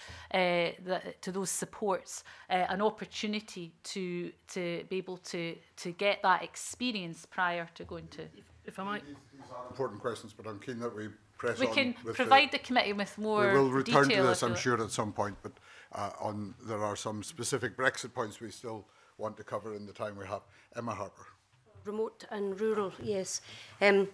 supports an opportunity to be able to get that experience prior to going to. If I might, these are important questions, but I'm keen that we. We can provide the committee with more detail. We will return to this, I'm sure, at some point, but there are some specific Brexit points we still want to cover in the time we have. Emma Harper. Remote and rural, yes. When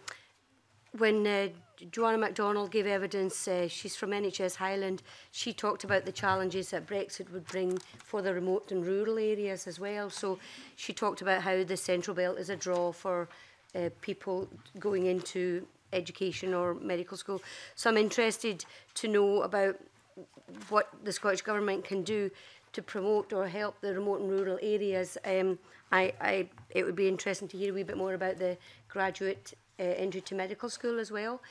Joanna MacDonald gave evidence, she's from NHS Highland, she talked about the challenges that Brexit would bring for the remote and rural areas as well. So she talked about how the Central Belt is a draw for people going into education or medical school. So I'm interested to know about what the Scottish Government can do to promote or help the remote and rural areas. It would be interesting to hear a wee bit more about the graduate entry to medical school as well.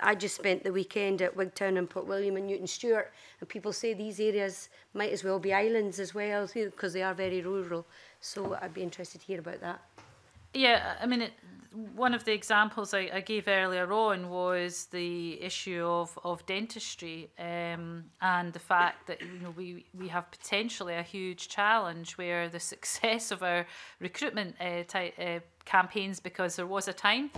I just spent the weekend at Wigtown and Port William and Newton Stewart, and people say these areas might as well be islands as well, because they are very rural. So I'd be interested to hear about that. Yeah, I mean, one of the examples I gave earlier on was the issue of dentistry and the fact that, you know, we have potentially a huge challenge where the success of our recruitment campaigns, because there was a time,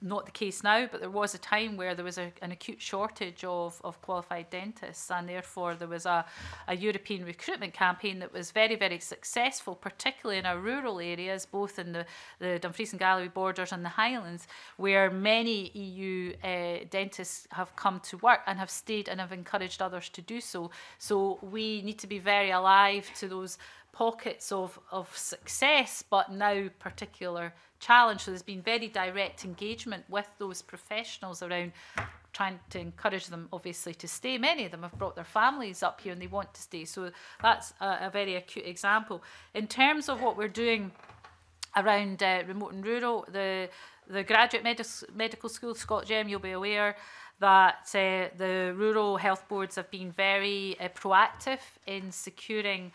not the case now, but there was a time where there was an acute shortage of qualified dentists, and therefore there was a European recruitment campaign that was very, very successful, particularly in our rural areas, both in the Dumfries and Galloway borders and the Highlands, where many EU dentists have come to work and have stayed and have encouraged others to do so. So we need to be very alive to those pockets of success, but now particular challenge. So there's been very direct engagement with those professionals around trying to encourage them, obviously, to stay. Many of them have brought their families up here and they want to stay. So that's a very acute example. In terms of what we're doing around remote and rural, the graduate medical school, ScotGem, you'll be aware that the rural health boards have been very proactive in securing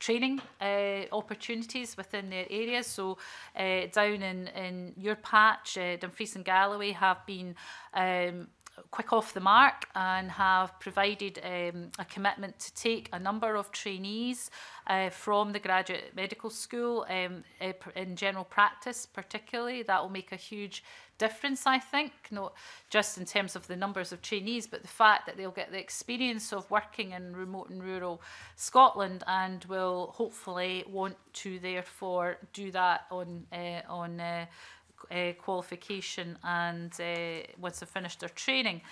training opportunities within their areas. So down in your patch, Dumfries and Galloway have been quick off the mark and have provided a commitment to take a number of trainees from the graduate medical school in general practice particularly. That will make a huge difference, I think, not just in terms of the numbers of trainees, but the fact that they'll get the experience of working in remote and rural Scotland and will hopefully want to therefore do that on qualification and once they've finished their training.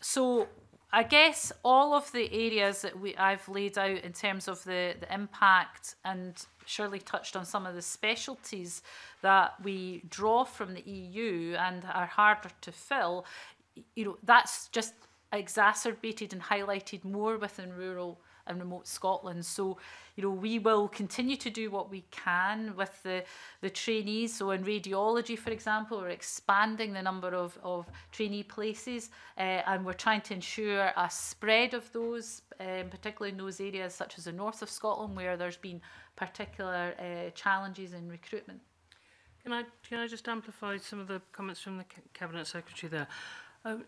So I guess all of the areas that I've laid out in terms of the impact, and Shirley touched on some of the specialties that we draw from the EU and are harder to fill, you know, that's just exacerbated and highlighted more within rural and remote Scotland. So, you know, we will continue to do what we can with the trainees. So in radiology, for example, we're expanding the number of trainee places and we're trying to ensure a spread of those, particularly in those areas such as the north of Scotland where there's been particular challenges in recruitment. Can I just amplify some of the comments from the Cabinet Secretary there?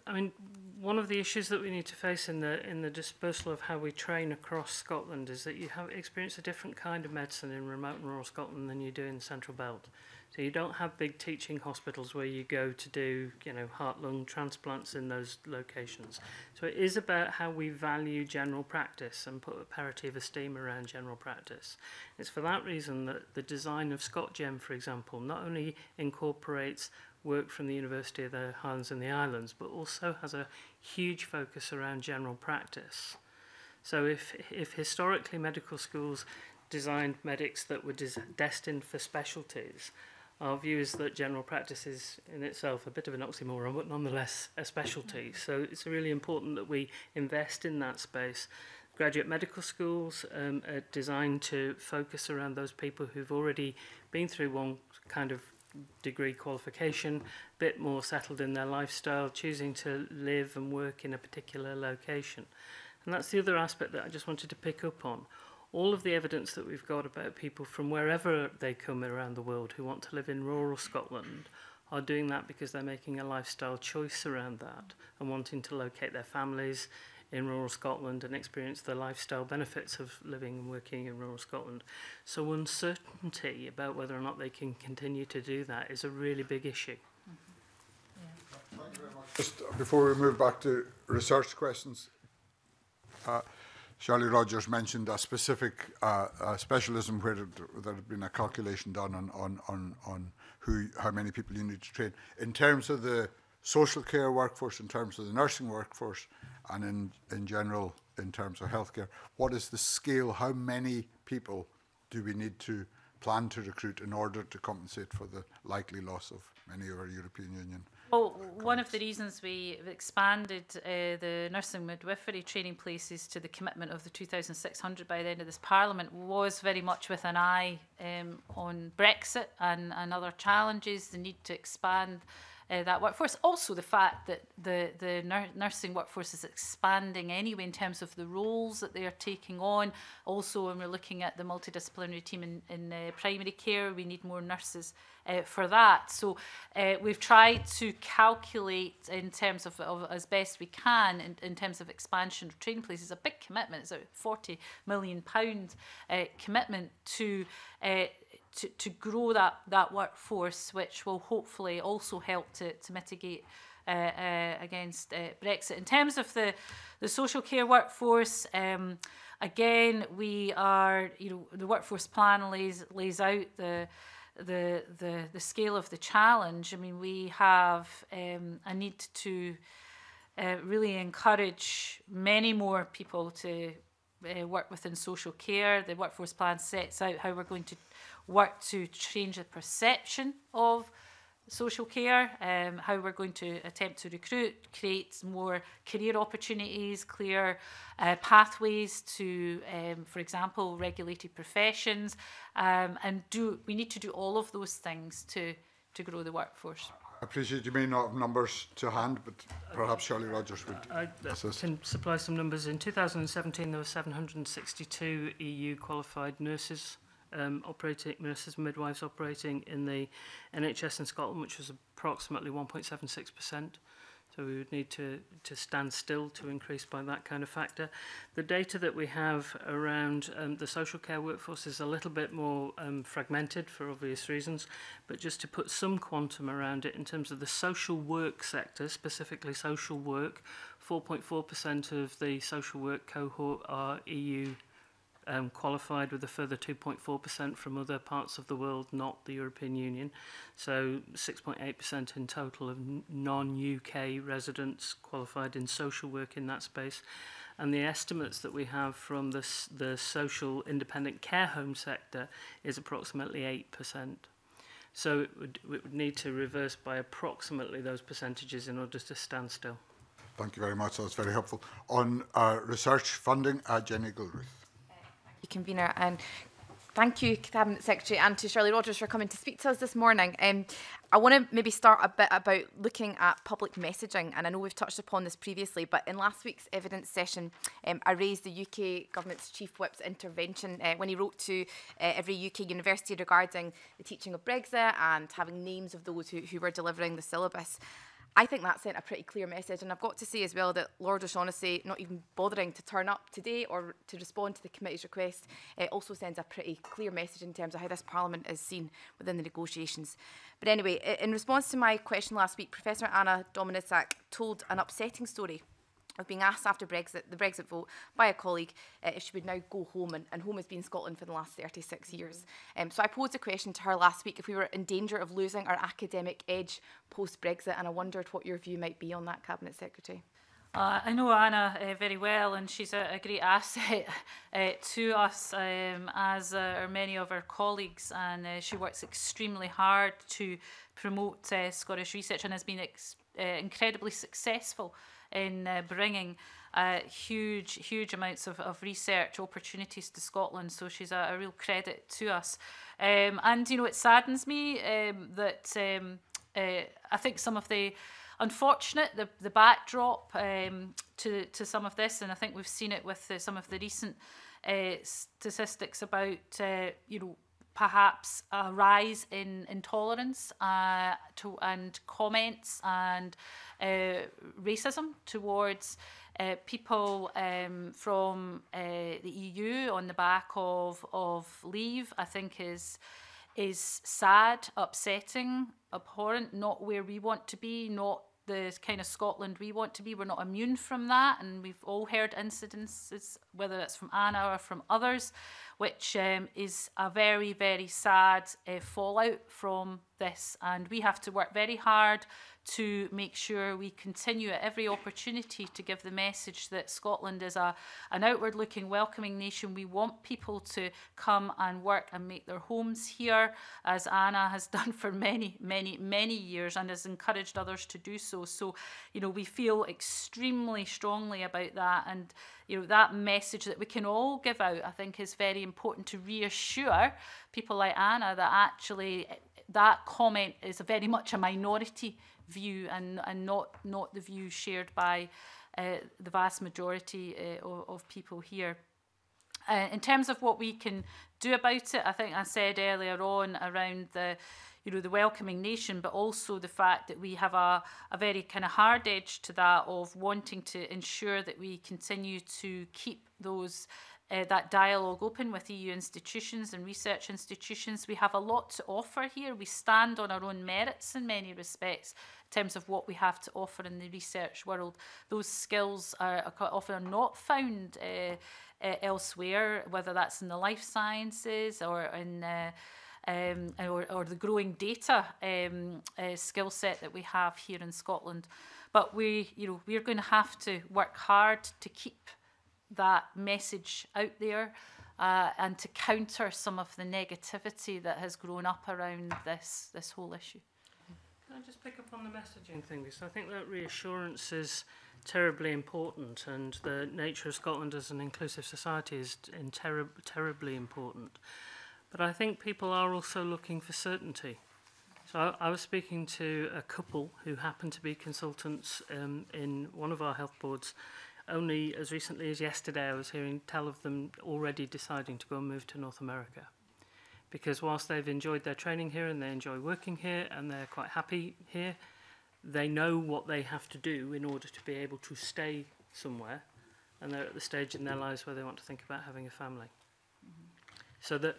I mean, one of the issues that we need to face in the dispersal of how we train across Scotland is that you have experience a different kind of medicine in remote and rural Scotland than you do in the Central Belt. So you don't have big teaching hospitals where you go to do, you know, heart-lung transplants in those locations. So it is about how we value general practice and put a parity of esteem around general practice. It's for that reason that the design of ScotGem, for example, not only incorporates work from the University of the Highlands and the Islands, but also has a huge focus around general practice. So if historically medical schools designed medics that were destined for specialties, our view is that general practice is in itself a bit of an oxymoron, but nonetheless a specialty. So it's really important that we invest in that space. Graduate medical schools are designed to focus around those people who've already been through one kind of degree qualification, a bit more settled in their lifestyle, choosing to live and work in a particular location. And that's the other aspect that I just wanted to pick up on. All of the evidence that we've got about people from wherever they come around the world who want to live in rural Scotland are doing that because they're making a lifestyle choice around that and wanting to locate their families in rural Scotland and experience the lifestyle benefits of living and working in rural Scotland. So uncertainty about whether or not they can continue to do that is a really big issue. Mm-hmm. Yeah. Thank you very much. Just before we move back to research questions, Shirley Rogers mentioned a specific specialism where there had been a calculation done on how many people you need to train. In terms of the social care workforce, in terms of the nursing workforce, and in general, in terms of healthcare, what is the scale? How many people do we need to plan to recruit in order to compensate for the likely loss of many of our European Union? Well, one of the reasons we expanded the nursing midwifery training places to the commitment of the 2,600 by the end of this Parliament was very much with an eye on Brexit and other challenges, the need to expand that workforce. Also the fact that the nursing workforce is expanding anyway in terms of the roles that they are taking on. Also, when we're looking at the multidisciplinary team in primary care, we need more nurses for that. So we've tried to calculate in terms of as best we can in terms of expansion of training places. A big commitment. It's a £40 million commitment to grow that workforce, which will hopefully also help to mitigate against Brexit. In terms of the social care workforce, again, we are, the workforce plan lays out the scale of the challenge. I mean, we have a need to really encourage many more people to work within social care. The workforce plan sets out how we're going to work to change the perception of social care, how we're going to attempt to recruit, create more career opportunities, clear pathways to, for example, regulated professions, and we need to do all of those things to grow the workforce. I appreciate you may not have numbers to hand, but perhaps Shirley Rogers would assist. I can supply some numbers. In 2017, there were 762 EU qualified nurses, nurses and midwives operating in the NHS in Scotland, which was approximately 1.76%. So we would need to stand still to increase by that kind of factor. The data that we have around the social care workforce is a little bit more fragmented for obvious reasons, but just to put some quantum around it in terms of the social work sector, specifically social work, 4.4% of the social work cohort are EU qualified, with a further 2.4% from other parts of the world, not the European Union. So 6.8% in total of non-UK residents qualified in social work in that space. And the estimates that we have from the social independent care home sector is approximately 8%. So it would need to reverse by approximately those percentages in order to stand still. Thank you very much. That's very helpful. On research funding, Jenny Gilruth. Convener, and thank you, Cabinet Secretary, and to Shirley Rogers for coming to speak to us this morning. I want to maybe start a bit about looking at public messaging, and I know we've touched upon this previously, but in last week's evidence session, I raised the UK Government's Chief Whip's intervention when he wrote to every UK university regarding the teaching of Brexit and having names of those who were delivering the syllabus. I think that sent a pretty clear message, and I've got to say as well that Lord O'Shaughnessy not even bothering to turn up today or to respond to the committee's request also sends a pretty clear message in terms of how this Parliament is seen within the negotiations. But anyway, in response to my question last week, Professor Anna Dominicak told an upsetting story of being asked after Brexit, the Brexit vote, by a colleague if she would now go home, and home has been Scotland for the last 36 years. So I posed a question to her last week if we were in danger of losing our academic edge post-Brexit, and I wondered what your view might be on that, Cabinet Secretary. I know Anna very well, and she's a great asset to us, as are many of our colleagues, and she works extremely hard to promote Scottish research and has been incredibly successful in bringing huge amounts of research opportunities to Scotland, so she's a real credit to us. And, you know, it saddens me that I think some of the unfortunate, the backdrop to some of this, and I think we've seen it with some of the recent statistics about, you know, perhaps a rise in intolerance and comments and racism towards people from the EU on the back of leave, I think is sad, upsetting, abhorrent, not where we want to be, not the kind of Scotland we want to be. We're not immune from that, and we've all heard incidences, whether that's from Anna or from others, which is a very, very sad fallout from this. And we have to work very hard to make sure we continue at every opportunity to give the message that Scotland is an outward-looking, welcoming nation. We want people to come and work and make their homes here, as Anna has done for many, many, many years and has encouraged others to do so. So, you know, we feel extremely strongly about that. And, you know, that message that we can all give out, I think, is very important to reassure people like Anna that actually that comment is very much a minority view and not the view shared by the vast majority of people here. In terms of what we can do about it, I think I said earlier on around the, you know, the welcoming nation, but also the fact that we have a very kind of hard edge to that of wanting to ensure that we continue to keep those that dialogue open with EU institutions and research institutions. We have a lot to offer here. We stand on our own merits in many respects in terms of what we have to offer in the research world. Those skills are often not found elsewhere, whether that's in the life sciences or in or the growing data skill set that we have here in Scotland. But we, you know, we're going to have to work hard to keep that message out there and to counter some of the negativity that has grown up around this whole issue. Can I just pick up on the messaging thing? Because I think that reassurance is terribly important, and the nature of Scotland as an inclusive society is terribly important. But I think people are also looking for certainty. So I was speaking to a couple who happened to be consultants in one of our health boards. Only as recently as yesterday, I was hearing tell of them already deciding to go and move to North America, because whilst they've enjoyed their training here and they enjoy working here and they're quite happy here, they know what they have to do in order to be able to stay somewhere, and they're at the stage in their lives where they want to think about having a family. So the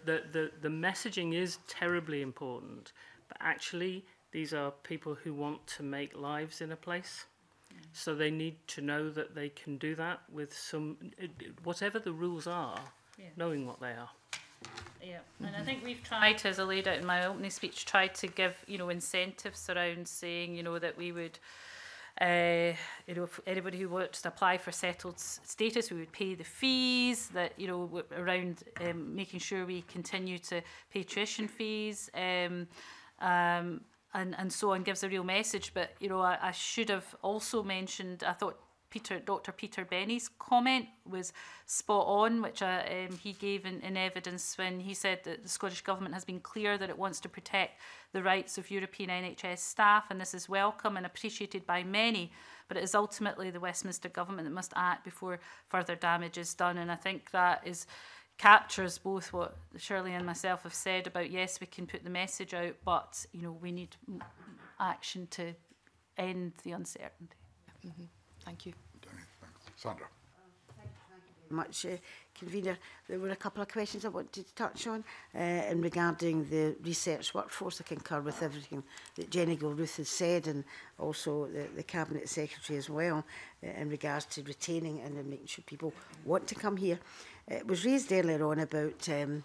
messaging is terribly important, but actually these are people who want to make lives in a place. So they need to know that they can do that with some, whatever the rules are, yeah, knowing what they are. Yeah, and I think we've tried, as I laid out in my opening speech, tried to give, you know, incentives around saying, you know, that we would, you know, if anybody who wants to apply for settled status, we would pay the fees, that, you know, around making sure we continue to pay tuition fees, and so on, gives a real message. But, you know, I should have also mentioned, I thought Dr. Peter Benny's comment was spot on, which he gave in evidence when he said that the Scottish Government has been clear that it wants to protect the rights of European NHS staff, and this is welcome and appreciated by many, but it is ultimately the Westminster Government that must act before further damage is done. And I think that is captures both what Shirley and myself have said about, yes, we can put the message out, but, you know, we need action to end the uncertainty. Mm-hmm. Thank you. Sandra. Much, convener. There were a couple of questions I wanted to touch on in regarding the research workforce. I concur with everything that Jenny Gilruth has said, and also the Cabinet Secretary as well, in regards to retaining and making sure people want to come here. It was raised earlier on about a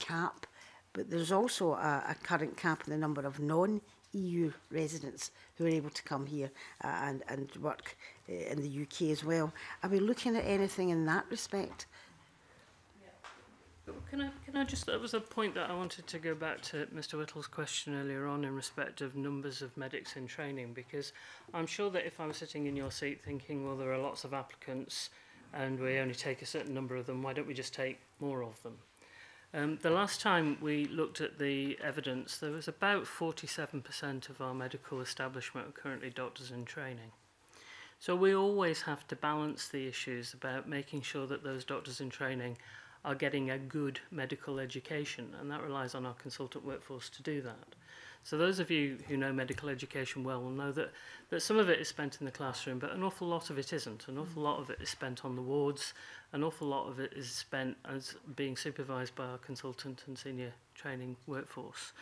cap, but there's also a current cap on the number of non-EU residents who are able to come here and work in the UK as well. Are we looking at anything in that respect? Yeah. Can I Can I just, that was a point that I wanted to go back to Mr. Whittle's question earlier on in respect of numbers of medics in training, because I'm sure that if I'm sitting in your seat thinking, well, there are lots of applicants and we only take a certain number of them, why don't we just take more of them? The last time we looked at the evidence, there was about 47% of our medical establishment are currently doctors in training. So we always have to balance the issues about making sure that those doctors in training are getting a good medical education, and that relies on our consultant workforce to do that. So those of you who know medical education well will know that, some of it is spent in the classroom, but an awful lot of it isn't. An awful lot of it is spent on the wards. An awful lot of it is spent as being supervised by our consultant and senior training workforce.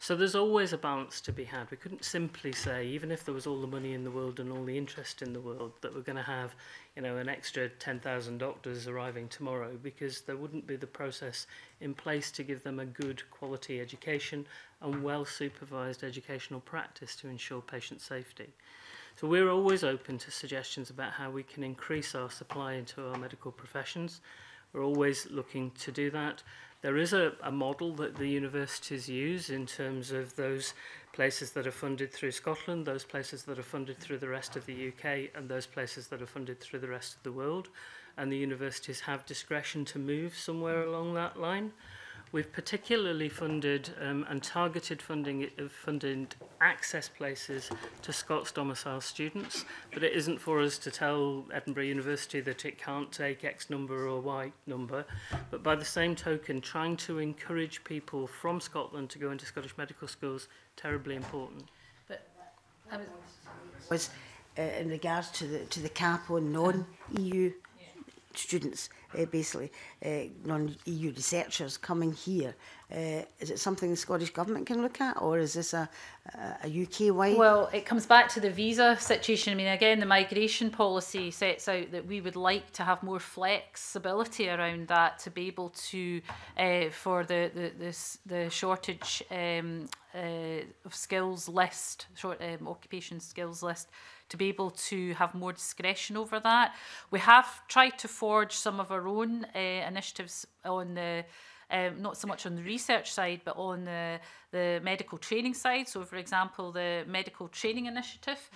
So there's always a balance to be had. We couldn't simply say, even if there was all the money in the world and all the interest in the world, that we're going to have, you know, an extra 10,000 doctors arriving tomorrow, because there wouldn't be the process in place to give them a good quality education and well-supervised educational practice to ensure patient safety. So we're always open to suggestions about how we can increase our supply into our medical professions. We're always looking to do that. There is a model that the universities use in terms of those places that are funded through Scotland, those places that are funded through the rest of the UK, and those places that are funded through the rest of the world. And the universities have discretion to move somewhere along that line. We've particularly funded and targeted funded access places to Scots domicile students, but it isn't for us to tell Edinburgh University that it can't take X number or Y number. But by the same token, trying to encourage people from Scotland to go into Scottish medical schools is terribly important. But I was in regards to the cap on non-EU students, basically non-EU researchers coming here. Is it something the Scottish Government can look at, or is this a UK-wide? Well, it comes back to the visa situation. I mean, again, the migration policy sets out that we would like to have more flexibility around that to be able to, for the shortage of skills list, occupation skills list, to be able to have more discretion over that. We have tried to forge some of our own initiatives on the, not so much on the research side, but on the medical training side. So, for example, the Medical Training Initiative,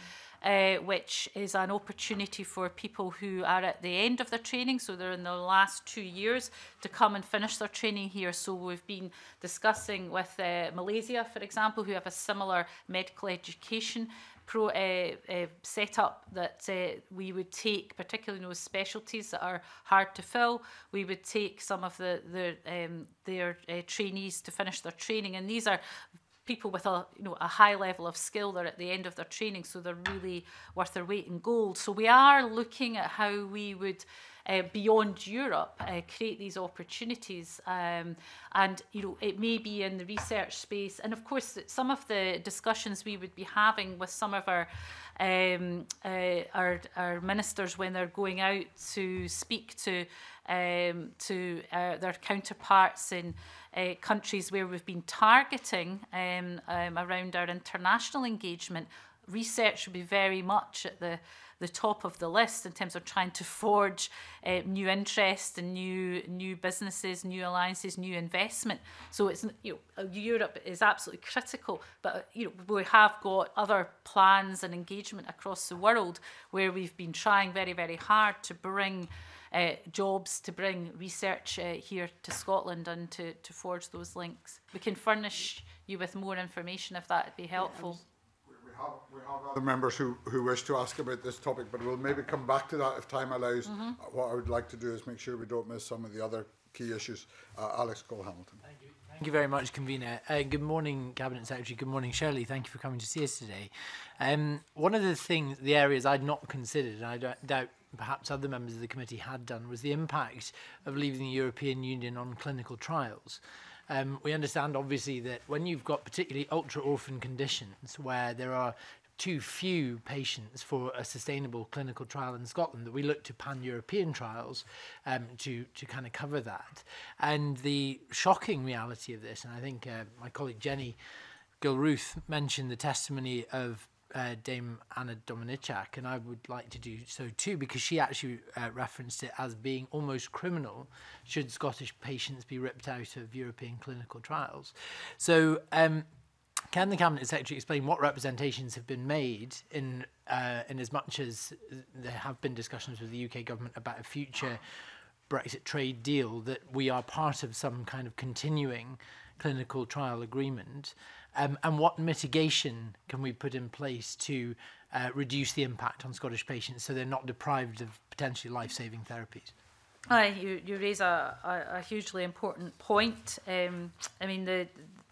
which is an opportunity for people who are at the end of their training, so they're in the last 2 years, to come and finish their training here. So we've been discussing with Malaysia, for example, who have a similar medical education set up, that we would take, particularly in those specialties that are hard to fill, we would take some of their trainees to finish their training. And these are people with a high level of skill. They're at the end of their training, so they're really worth their weight in gold. So we are looking at how we would, beyond Europe, create these opportunities, and it may be in the research space. And of course, some of the discussions we would be having with some of our ministers when they're going out to speak to their counterparts in countries where we've been targeting around our international engagement, research would be very much at the top of the list in terms of trying to forge new interest and new businesses, new alliances, new investment. So it's, Europe is absolutely critical, but we have got other plans and engagement across the world where we've been trying very, very hard to bring jobs, to bring research here to Scotland, and to forge those links. We can furnish you with more information if that would be helpful. We have other members who wish to ask about this topic, but we'll maybe come back to that if time allows. Mm-hmm. What I would like to do is make sure we don't miss some of the other key issues. Alex Cole-Hamilton. Thank you very much, Convener. Good morning, Cabinet Secretary. Good morning, Shirley. Thank you for coming to see us today. One of the things, the areas I'd not considered, and I doubt perhaps other members of the committee had done, was the impact of leaving the European Union on clinical trials. We understand, obviously, that when you've got particularly ultra-orphan conditions where there are too few patients for a sustainable clinical trial in Scotland, that we look to pan-European trials to kind of cover that. And the shocking reality of this, and I think my colleague Jenny Gilruth mentioned the testimony of Dame Anna Dominicak, and I would like to do so too, because she actually referenced it as being almost criminal should Scottish patients be ripped out of European clinical trials. So can the Cabinet Secretary explain what representations have been made in as much as there have been discussions with the UK government about a future Brexit trade deal, that we are part of some kind of continuing clinical trial agreement, and what mitigation can we put in place to reduce the impact on Scottish patients so they're not deprived of potentially life-saving therapies? Aye, you raise a hugely important point. I mean, the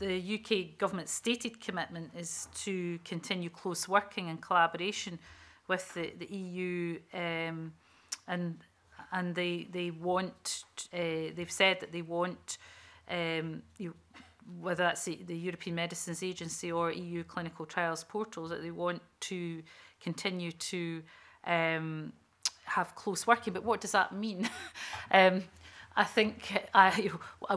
UK government's stated commitment is to continue close working and collaboration with the EU, and they want, they've said that they want, whether that's the European Medicines Agency or EU Clinical Trials Portal, that they want to continue to have close working. But what does that mean? I think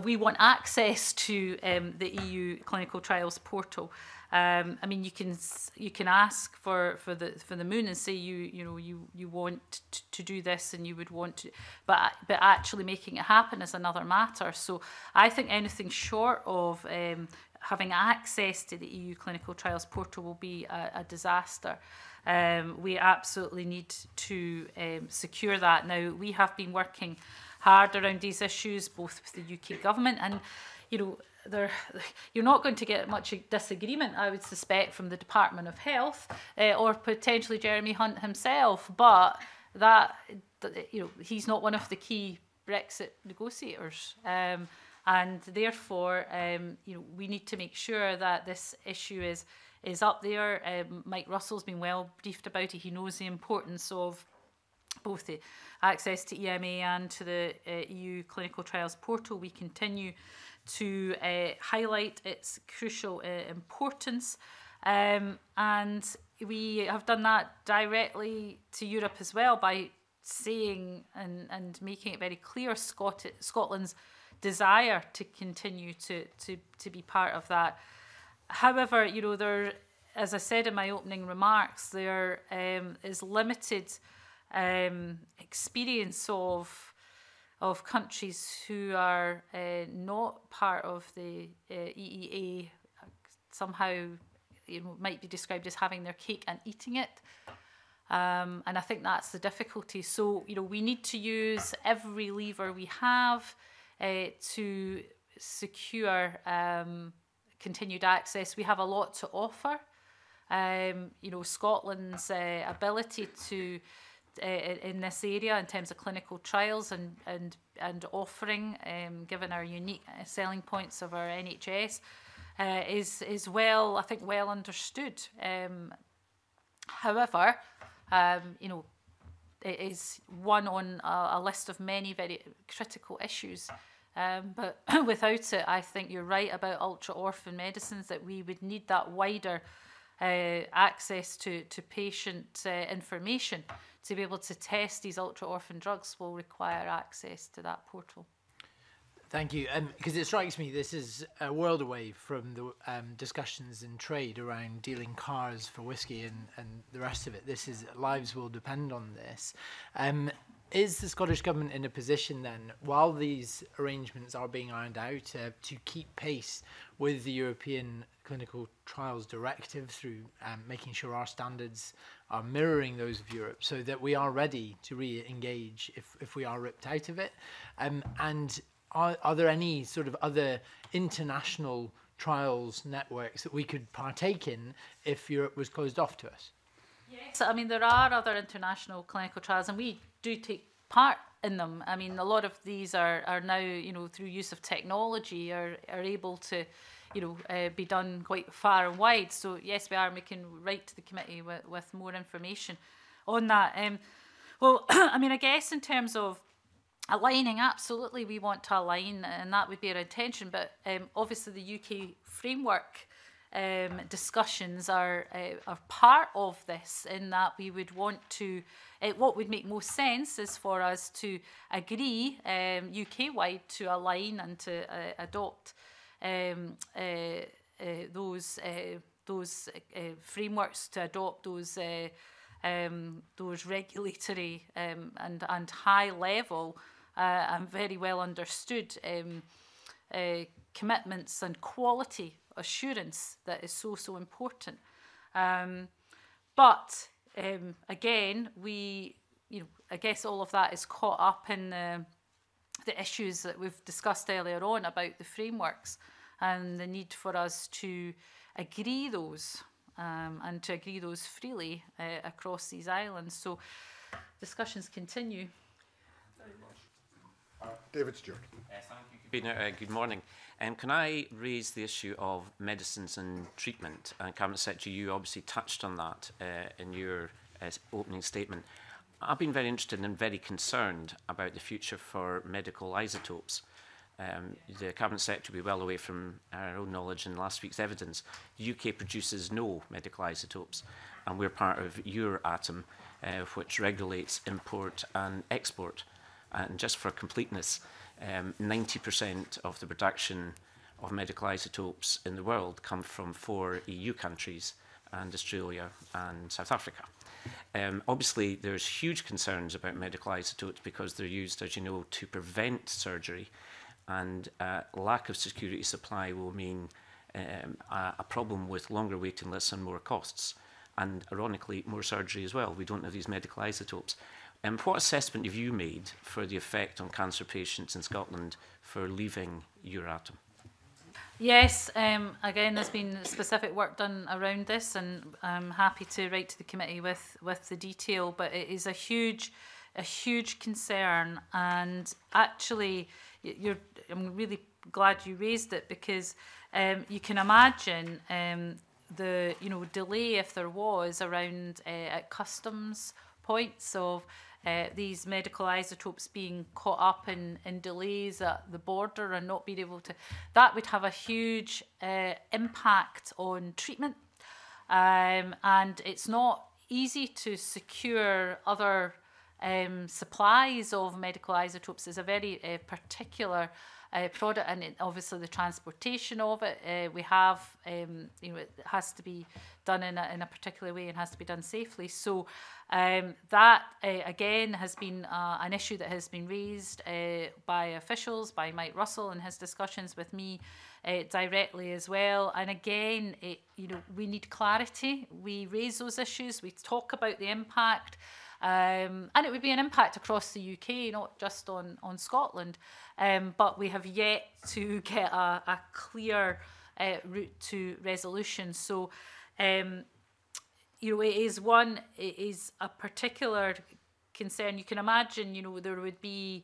we want access to the EU Clinical Trials Portal. I mean, you can ask for the moon and say you want to do this and you would want to, but actually making it happen is another matter. So I think anything short of having access to the EU Clinical Trials Portal will be a disaster. We absolutely need to secure that. Now, we have been working hard around these issues, both with the UK government and, you're not going to get much disagreement, I would suspect, from the Department of Health or potentially Jeremy Hunt himself. But that, he's not one of the key Brexit negotiators, and therefore, we need to make sure that this issue is up there. Mike Russell's been well briefed about it. He knows the importance of both the access to EMA and to the EU Clinical Trials Portal. We continue to highlight its crucial importance, and we have done that directly to Europe as well by saying and making it very clear Scotland's desire to continue to be part of that. However, there, as I said in my opening remarks, there is limited experience of countries who are not part of the EEA, somehow might be described as having their cake and eating it. And I think that's the difficulty. So, we need to use every lever we have to secure continued access. We have a lot to offer. Scotland's ability to in this area in terms of clinical trials and offering, given our unique selling points of our NHS, is well understood. However, it is one on a list of many very critical issues. But without it, I think you're right about ultra-orphan medicines, that we would need that wider access to patient information to be able to test these ultra-orphan drugs. Will require access to that portal. Thank you. Because it strikes me this is a world away from the discussions in trade around dealing cars for whiskey and the rest of it. This is, lives will depend on this. Is the Scottish Government in a position then, while these arrangements are being ironed out, to keep pace with the European Clinical Trials Directive through making sure our standards are mirroring those of Europe, so that we are ready to re-engage if we are ripped out of it? And are there any sort of other international trials networks that we could partake in if Europe was closed off to us? Yes, I mean, there are other international clinical trials, and we do take part in them. I mean, a lot of these are now, through use of technology, are able to, be done quite far and wide. So yes, we can write to the committee with more information on that. Well, I mean, I guess in terms of aligning, absolutely we want to align, and that would be our intention. But obviously the UK framework discussions are part of this, in that we would want to, what would make most sense is for us to agree UK-wide to align and to adopt those those frameworks to adopt those regulatory and high level and very well understood commitments and quality assurance that is so important. But again, I guess all of that is caught up in the issues that we've discussed earlier on about the frameworks and the need for us to agree those and to agree those freely across these islands. So discussions continue. David Stewart. Thank you. Good morning. Can I raise the issue of medicines and treatment? Cabinet Secretary, you obviously touched on that in your opening statement. I've been very interested and very concerned about the future for medical isotopes. The Cabinet Secretary will be well away from our own knowledge in last week's evidence. The UK produces no medical isotopes, and we're part of Euratom, which regulates import and export. And just for completeness, 90% of the production of medical isotopes in the world come from 4 EU countries and Australia and South Africa. Obviously, there's huge concerns about medical isotopes because they're used, as you know, to prevent surgery, and lack of security supply will mean a problem with longer waiting lists and more costs, and ironically, more surgery as well. We don't have these medical isotopes. What assessment have you made for the effect on cancer patients in Scotland for leaving Euratom? Yes, again, there's been specific work done around this, and I'm happy to write to the committee with the detail, but it is a huge concern. And actually, I'm really glad you raised it, because you can imagine the delay, if there was, around at customs points of these medical isotopes being caught up in delays at the border and not being able to, that would have a huge impact on treatment. And it's not easy to secure other supplies of medical isotopes. It's a very particular product, and obviously the transportation of it, we have, it has to be done in a particular way and has to be done safely. So that again has been an issue that has been raised by officials, by Mike Russell in his discussions with me directly as well. And again, we need clarity. We raise those issues. We talk about the impact. And it would be an impact across the UK, not just on Scotland, but we have yet to get a clear route to resolution. So, it is a particular concern. You can imagine, there would be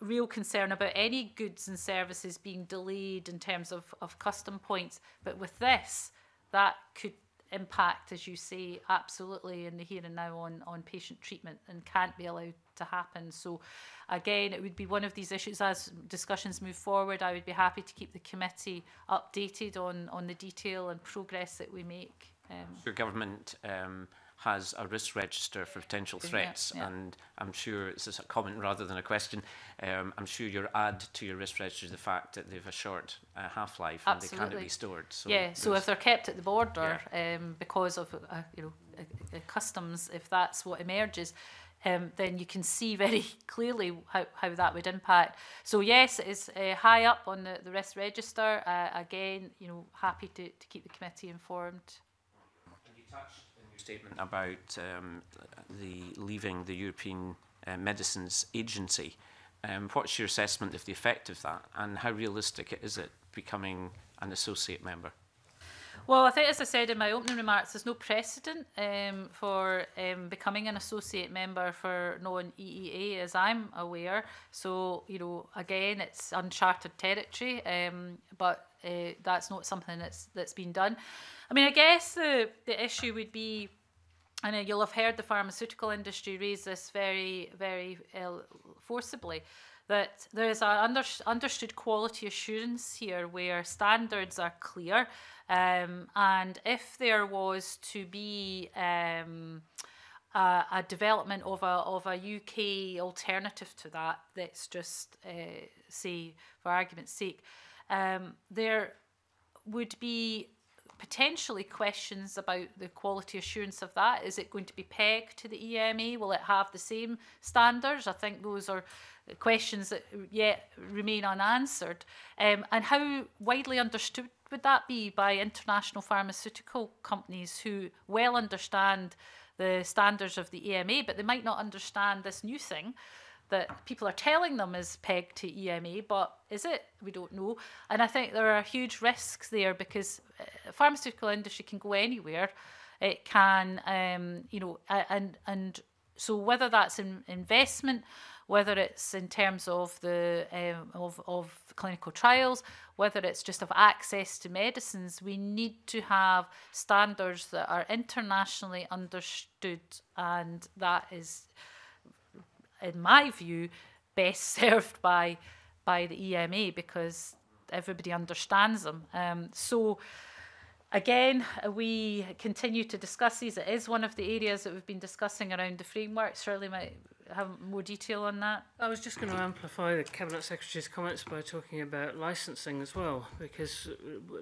real concern about any goods and services being delayed in terms of custom points. But with this, that could impact, as you say, absolutely in the here and now on patient treatment, and can't be allowed to happen. So again, it would be one of these issues. As discussions move forward, I would be happy to keep the committee updated on the detail and progress that we make. Your government has a risk register for potential threats, and I'm sure this is a comment rather than a question. I'm sure you'll add to your risk register the fact that they've a short half-life and they can't be stored. So yeah, so if they're kept at the border because of customs, if that's what emerges, then you can see very clearly how that would impact. So yes, it is high up on the risk register. Again, happy to keep the committee informed. Have you touched statement about the leaving the European Medicines Agency? What's your assessment of the effect of that, and how realistic is it becoming an associate member? Well, I think, as I said in my opening remarks, there's no precedent for becoming an associate member for non-EEA, as I'm aware. So, again, it's uncharted territory, but that's not something that's been done. I mean, I guess the issue would be, and you'll have heard the pharmaceutical industry raise this very, very forcibly, that there is an understood quality assurance here where standards are clear, and if there was to be a development of a UK alternative to that, let's just say for argument's sake, there would be potentially questions about the quality assurance of that. Is it going to be pegged to the EMA? Will it have the same standards? I think those are questions that yet remain unanswered. And how widely understood would that be by international pharmaceutical companies who well understand the standards of the EMA, but they might not understand this new thing that people are telling them is pegged to EMA, but is it? We don't know. And I think there are huge risks there because the pharmaceutical industry can go anywhere. It can, you know, and so whether that's in investment, whether it's in terms of the of clinical trials, whether it's just of access to medicines, we need to have standards that are internationally understood, and that is, in my view, best served by the EMA because everybody understands them. So again, we continue to discuss these. It is one of the areas that we've been discussing around the framework. Shirley might have more detail on that. I was just going to amplify the Cabinet Secretary's comments by talking about licensing as well, because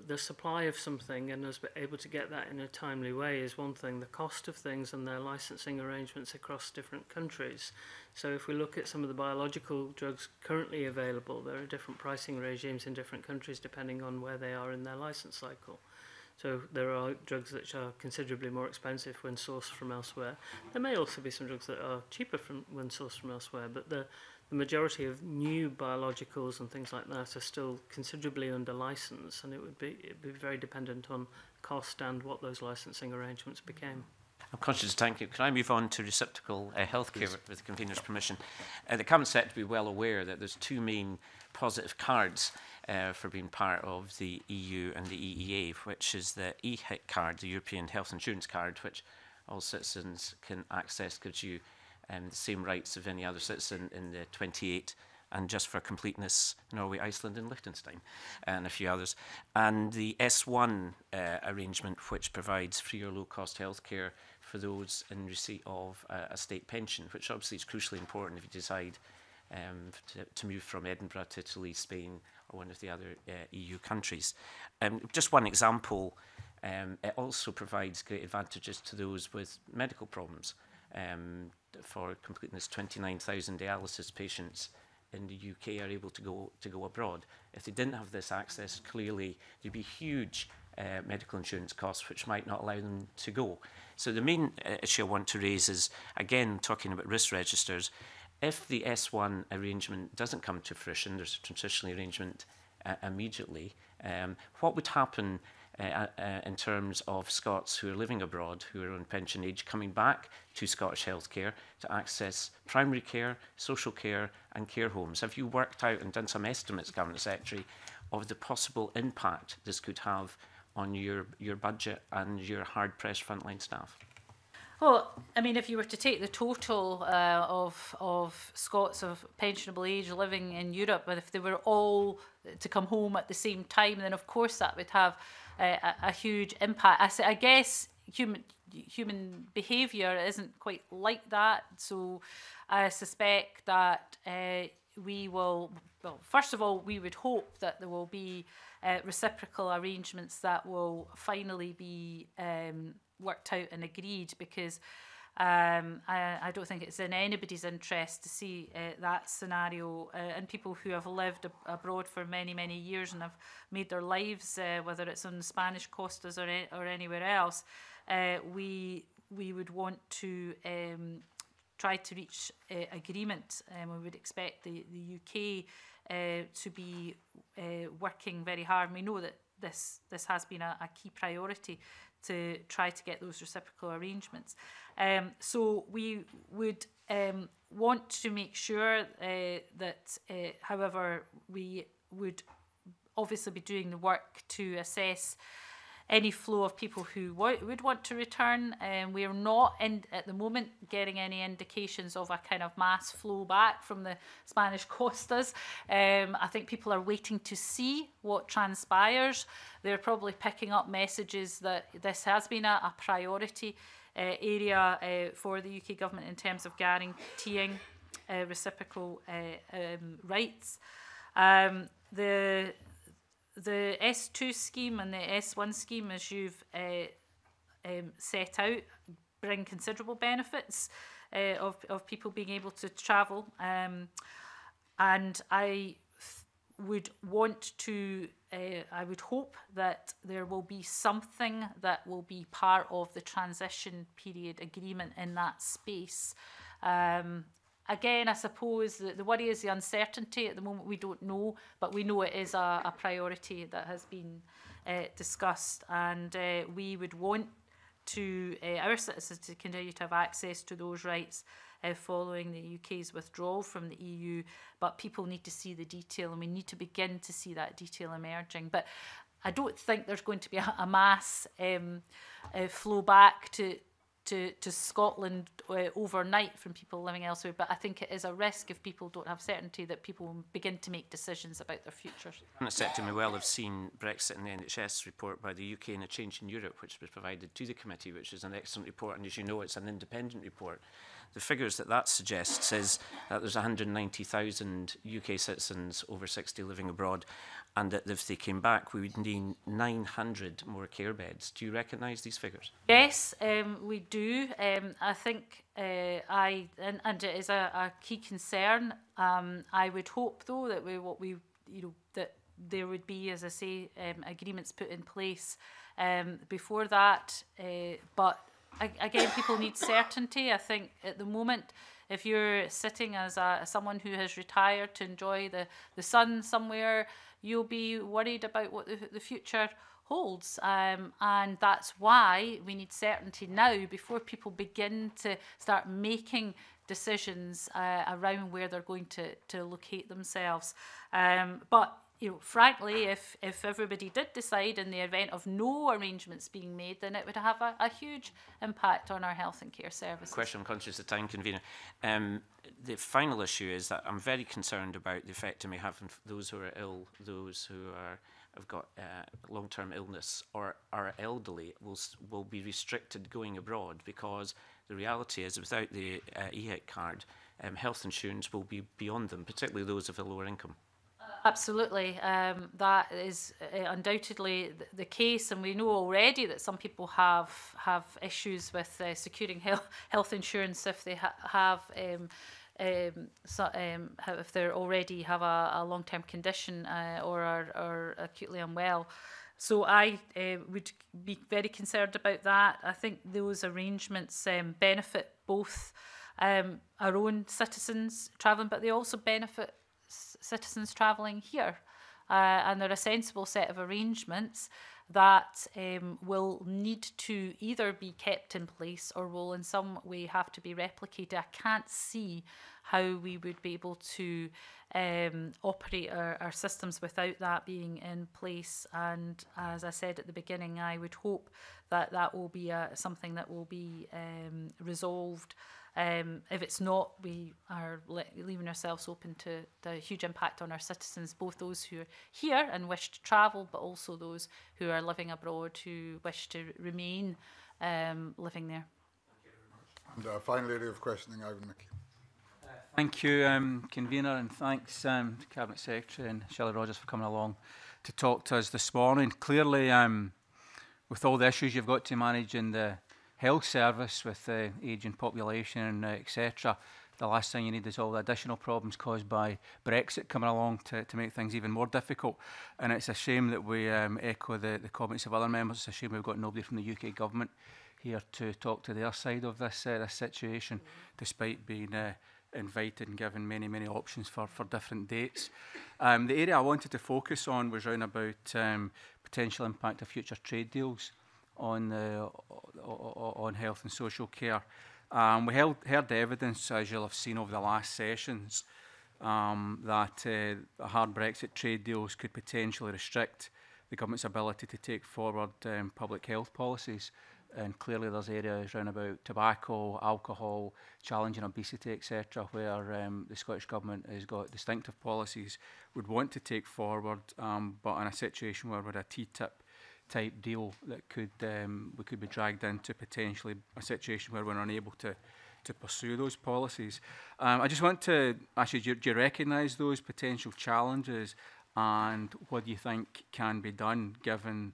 the supply of something and us able to get that in a timely way is one thing. The cost of things and their licensing arrangements across different countries. So if we look at some of the biological drugs currently available, there are different pricing regimes in different countries depending on where they are in their license cycle. So there are drugs that are considerably more expensive when sourced from elsewhere. There may also be some drugs that are cheaper when sourced from elsewhere, but the majority of new biologicals and things like that are still considerably under license, and it'd be very dependent on cost and what those licensing arrangements became. I'm conscious of time. Can I move on to receptacle healthcare with the convener's permission? The Cabinet Secretary will be well aware that there's two main positive cards for being part of the EU and the EEA, which is the EHIC card, the European Health Insurance Card, which all citizens can access, gives you the same rights of any other citizen in the 28, and just for completeness, Norway, Iceland and Liechtenstein, and a few others. And the S1 arrangement, which provides free or low-cost healthcare for those in receipt of a state pension, which obviously is crucially important if you decide to move from Edinburgh to Italy, Spain, or one of the other EU countries. Just one example, it also provides great advantages to those with medical problems. For completeness, 29,000 dialysis patients in the UK are able to go abroad. If they didn't have this access, clearly there'd be huge medical insurance costs which might not allow them to go. So the main issue I want to raise is, again, talking about risk registers. If the S1 arrangement doesn't come to fruition, there's a transitional arrangement immediately, what would happen in terms of Scots who are living abroad, who are on pension age, coming back to Scottish healthcare to access primary care, social care and care homes? Have you worked out and done some estimates, Cabinet Secretary, of the possible impact this could have on your budget and your hard-pressed frontline staff? Well, I mean, if you were to take the total of Scots of pensionable age living in Europe, but if they were all to come home at the same time, then of course that would have a huge impact. I guess human behaviour isn't quite like that, so I suspect that we will, well, first of all, we would hope that there will be reciprocal arrangements that will finally be worked out and agreed, because I don't think it's in anybody's interest to see that scenario, and people who have lived abroad for many, many years and have made their lives, whether it's on the Spanish costas or anywhere else, we would want to try to reach agreement. We would expect the UK to be working very hard. We know that this has been a key priority to try to get those reciprocal arrangements. So we would want to make sure that, however, we would obviously be doing the work to assess any flow of people who would want to return. We are not, at the moment, getting any indications of a kind of mass flow back from the Spanish costas. I think people are waiting to see what transpires. They're probably picking up messages that this has been a priority area for the UK government in terms of guaranteeing reciprocal rights. The the S2 scheme and the S1 scheme, as you've set out, bring considerable benefits of people being able to travel. And I would want to, I would hope that there will be something that will be part of the transition period agreement in that space. Again, I suppose the worry is the uncertainty. At the moment, we don't know, but we know it is a priority that has been discussed, and we would want to our citizens to continue to have access to those rights following the UK's withdrawal from the EU, but people need to see the detail, and we need to begin to see that detail emerging. But I don't think there's going to be a mass flow back to Scotland overnight from people living elsewhere, but I think it is a risk if people don't have certainty that people will begin to make decisions about their futures. And the sector may well have seen Brexit and the NHS report by the UK and A Change in Europe, which was provided to the committee, which is an excellent report, and as you know, it's an independent report. The figures that that suggests is that there's 190,000 UK citizens over 60 living abroad, and that if they came back, we would need 900 more care beds. Do you recognise these figures? Yes, we do. I think and it is a key concern. I would hope, though, that that there would be, as I say, agreements put in place before that. But again, people need certainty. I think at the moment, if you're sitting as someone who has retired to enjoy the sun somewhere, you'll be worried about what the future holds. And that's why we need certainty now before people begin to start making decisions around where they're going to locate themselves. But you know, frankly, if everybody did decide in the event of no arrangements being made, then it would have a huge impact on our health and care services. Question, I'm conscious of time, Convener. The final issue is that I'm very concerned about the effect it may have on those who are ill, those who have got long-term illness or are elderly will be restricted going abroad, because the reality is without the EHIC card, health insurance will be beyond them, particularly those of a lower income. Absolutely. That is undoubtedly the case, and we know already that some people have issues with securing health insurance if they if they already have a long-term condition or are acutely unwell. So I would be very concerned about that. I think those arrangements benefit both our own citizens travelling, but they also benefit citizens travelling here, and they're a sensible set of arrangements that will need to either be kept in place or will in some way have to be replicated. I can't see how we would be able to operate our systems without that being in place, and as I said at the beginning, I would hope that that will be something that will be resolved. If it's not, we are leaving ourselves open to the huge impact on our citizens, both those who are here and wish to travel, but also those who are living abroad who wish to remain living there. And our final area of questioning, Ivan McKee. Thank you, Convener, and thanks to Cabinet Secretary and Shirley Rogers for coming along to talk to us this morning. Clearly, with all the issues you've got to manage in the health service with the ageing population, etc. The last thing you need is all the additional problems caused by Brexit coming along to make things even more difficult. And it's a shame that we echo the comments of other members. It's a shame we've got nobody from the UK government here to talk to their side of this situation, despite being invited and given many options for different dates. The area I wanted to focus on was round about potential impact of future trade deals on health and social care. We heard the evidence, as you'll have seen over the last sessions, that hard Brexit trade deals could potentially restrict the government's ability to take forward public health policies. And clearly there's areas around about tobacco, alcohol, challenging obesity, etc., where the Scottish Government has got distinctive policies would want to take forward, but in a situation where we're a TTIP type deal that could we could be dragged into potentially a situation where we're unable to pursue those policies. I just want to actually, do you recognise those potential challenges and what do you think can be done, given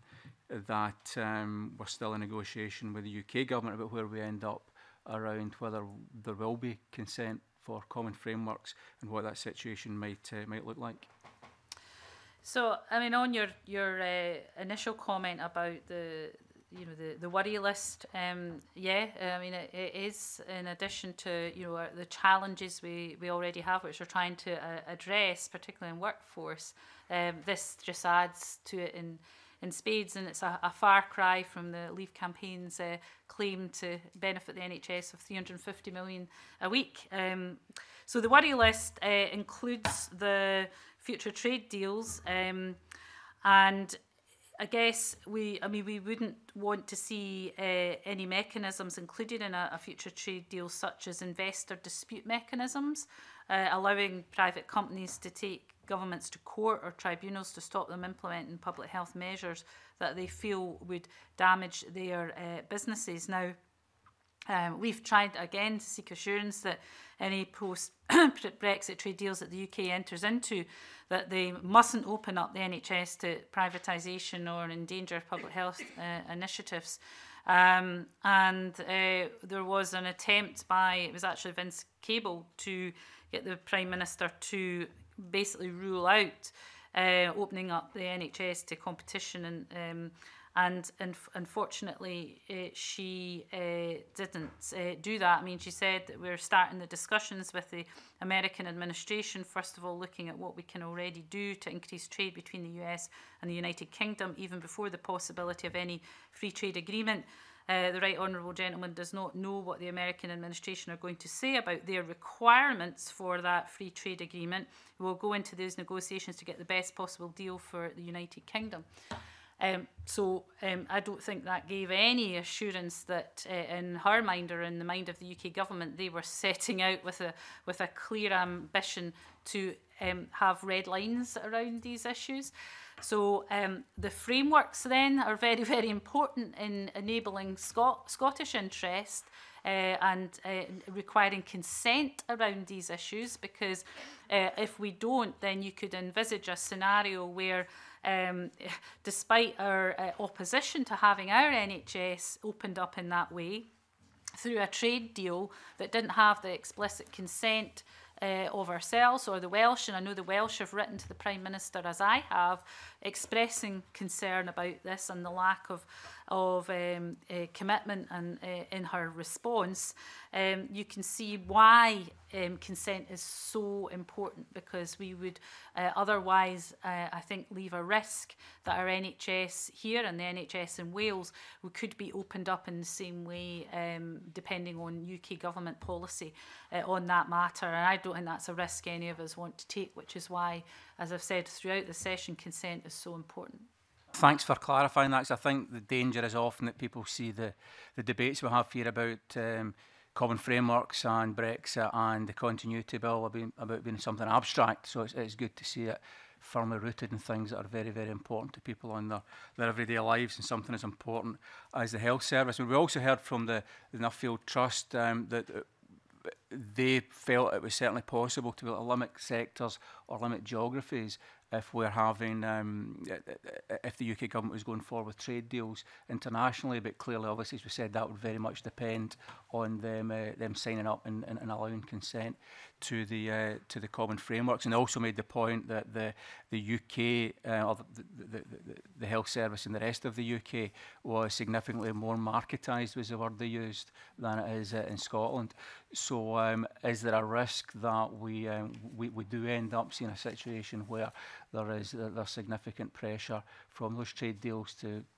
that we're still in negotiation with the UK government about where we end up around whether there will be consent for common frameworks and what that situation might look like? So, I mean, on your initial comment about the worry list, yeah, I mean, it is, in addition to the challenges we already have, which we're trying to address, particularly in workforce. This just adds to it in spades, and it's a far cry from the Leave campaign's claim to benefit the NHS of £350 million a week. So the worry list includes the future trade deals, and I guess we wouldn't want to see any mechanisms included in a future trade deal, such as investor dispute mechanisms, allowing private companies to take governments to court or tribunals to stop them implementing public health measures that they feel would damage their businesses. Now, we've tried again to seek assurance that any post-Brexit trade deals that the UK enters into, that they mustn't open up the NHS to privatisation or endanger public health initiatives. And there was an attempt by, it was actually Vince Cable, to get the Prime Minister to basically rule out opening up the NHS to competition, and unfortunately she didn't do that. I mean, she said that we're starting the discussions with the American administration, first of all looking at what we can already do to increase trade between the US and the United Kingdom, even before the possibility of any free trade agreement. The Right Honourable Gentleman does not know what the American administration are going to say about their requirements for that free trade agreement. We'll go into those negotiations to get the best possible deal for the United Kingdom. So I don't think that gave any assurance that in her mind or in the mind of the UK government they were setting out with a clear ambition to have red lines around these issues. So the frameworks then are very, very important in enabling Scottish interest and requiring consent around these issues, because if we don't, then you could envisage a scenario where despite our opposition to having our NHS opened up in that way through a trade deal that didn't have the explicit consent of ourselves or the Welsh, and I know the Welsh have written to the Prime Minister, as I have, expressing concern about this and the lack of commitment and in her response. You can see why consent is so important, because we would otherwise, I think, leave a risk that our NHS here and the NHS in Wales could be opened up in the same way, depending on UK government policy on that matter. And I don't think that's a risk any of us want to take, which is why, as I've said throughout the session, consent is so important. Thanks for clarifying that, because I think the danger is often that people see the debates we have here about common frameworks and Brexit and the continuity bill about being something abstract. So it's good to see it firmly rooted in things that are very, very important to people on their everyday lives, and something as important as the health service. And we also heard from the Nuffield Trust that they felt it was certainly possible to limit sectors or limit geographies if we're having, if the UK government was going forward with trade deals internationally. But clearly, obviously, as we said, that would very much depend on them signing up and allowing consent to the common frameworks. And they also made the point that the UK, or the health service in the rest of the UK, was significantly more marketised, was the word they used, than it is in Scotland. So is there a risk that we do end up seeing a situation where there's significant pressure from those trade deals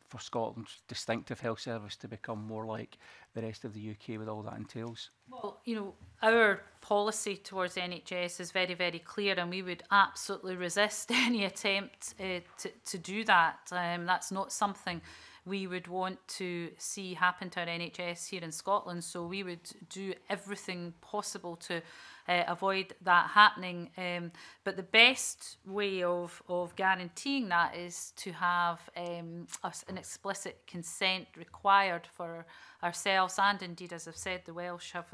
for Scotland's distinctive health service to become more like the rest of the UK, with all that entails? Well, our policy towards NHS is very, very clear, and we would absolutely resist any attempt to do that. That's not something we would want to see happen to our NHS here in Scotland. So we would do everything possible to avoid that happening. But the best way of guaranteeing that is to have an explicit consent required for ourselves, and indeed, as I've said, the Welsh are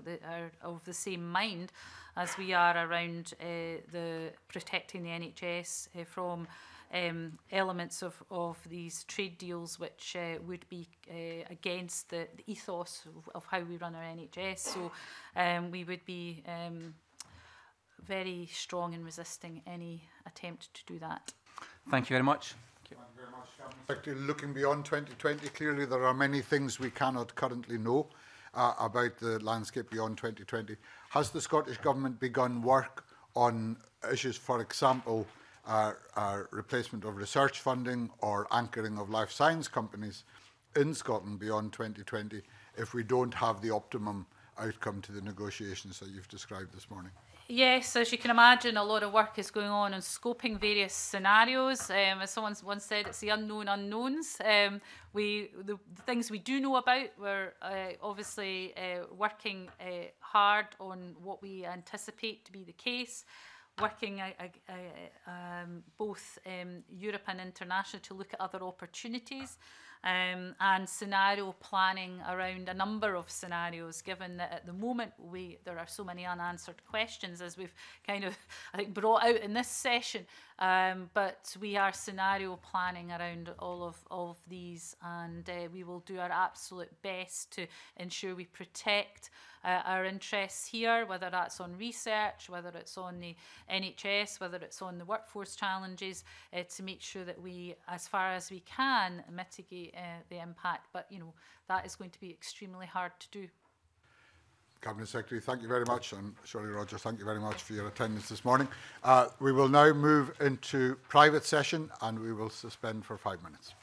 of the same mind as we are around the protecting the NHS from elements of these trade deals which would be against the ethos of how we run our NHS. So we would be very strong in resisting any attempt to do that. Thank you very much. Thank you very much, Captain. Looking beyond 2020, clearly there are many things we cannot currently know about the landscape beyond 2020. Has the Scottish Government begun work on issues, for example, replacement of research funding or anchoring of life science companies in Scotland beyond 2020 if we don't have the optimum outcome to the negotiations that you've described this morning? Yes, as you can imagine, a lot of work is going on scoping various scenarios. As someone once said, it's the unknown unknowns. The things we do know about, we're obviously working hard on what we anticipate to be the case, working both Europe and international to look at other opportunities. And scenario planning around a number of scenarios, given that at the moment there are so many unanswered questions, as we've kind of, I think, brought out in this session. But we are scenario planning around all of these, and we will do our absolute best to ensure we protect our interests here, whether that's on research, whether it's on the NHS, whether it's on the workforce challenges, to make sure that we, as far as we can, mitigate the impact, but you know that is going to be extremely hard to do. Cabinet Secretary, thank you very much, and Shirley Rogers, thank you very much for your attendance this morning. We will now move into private session, and we will suspend for 5 minutes.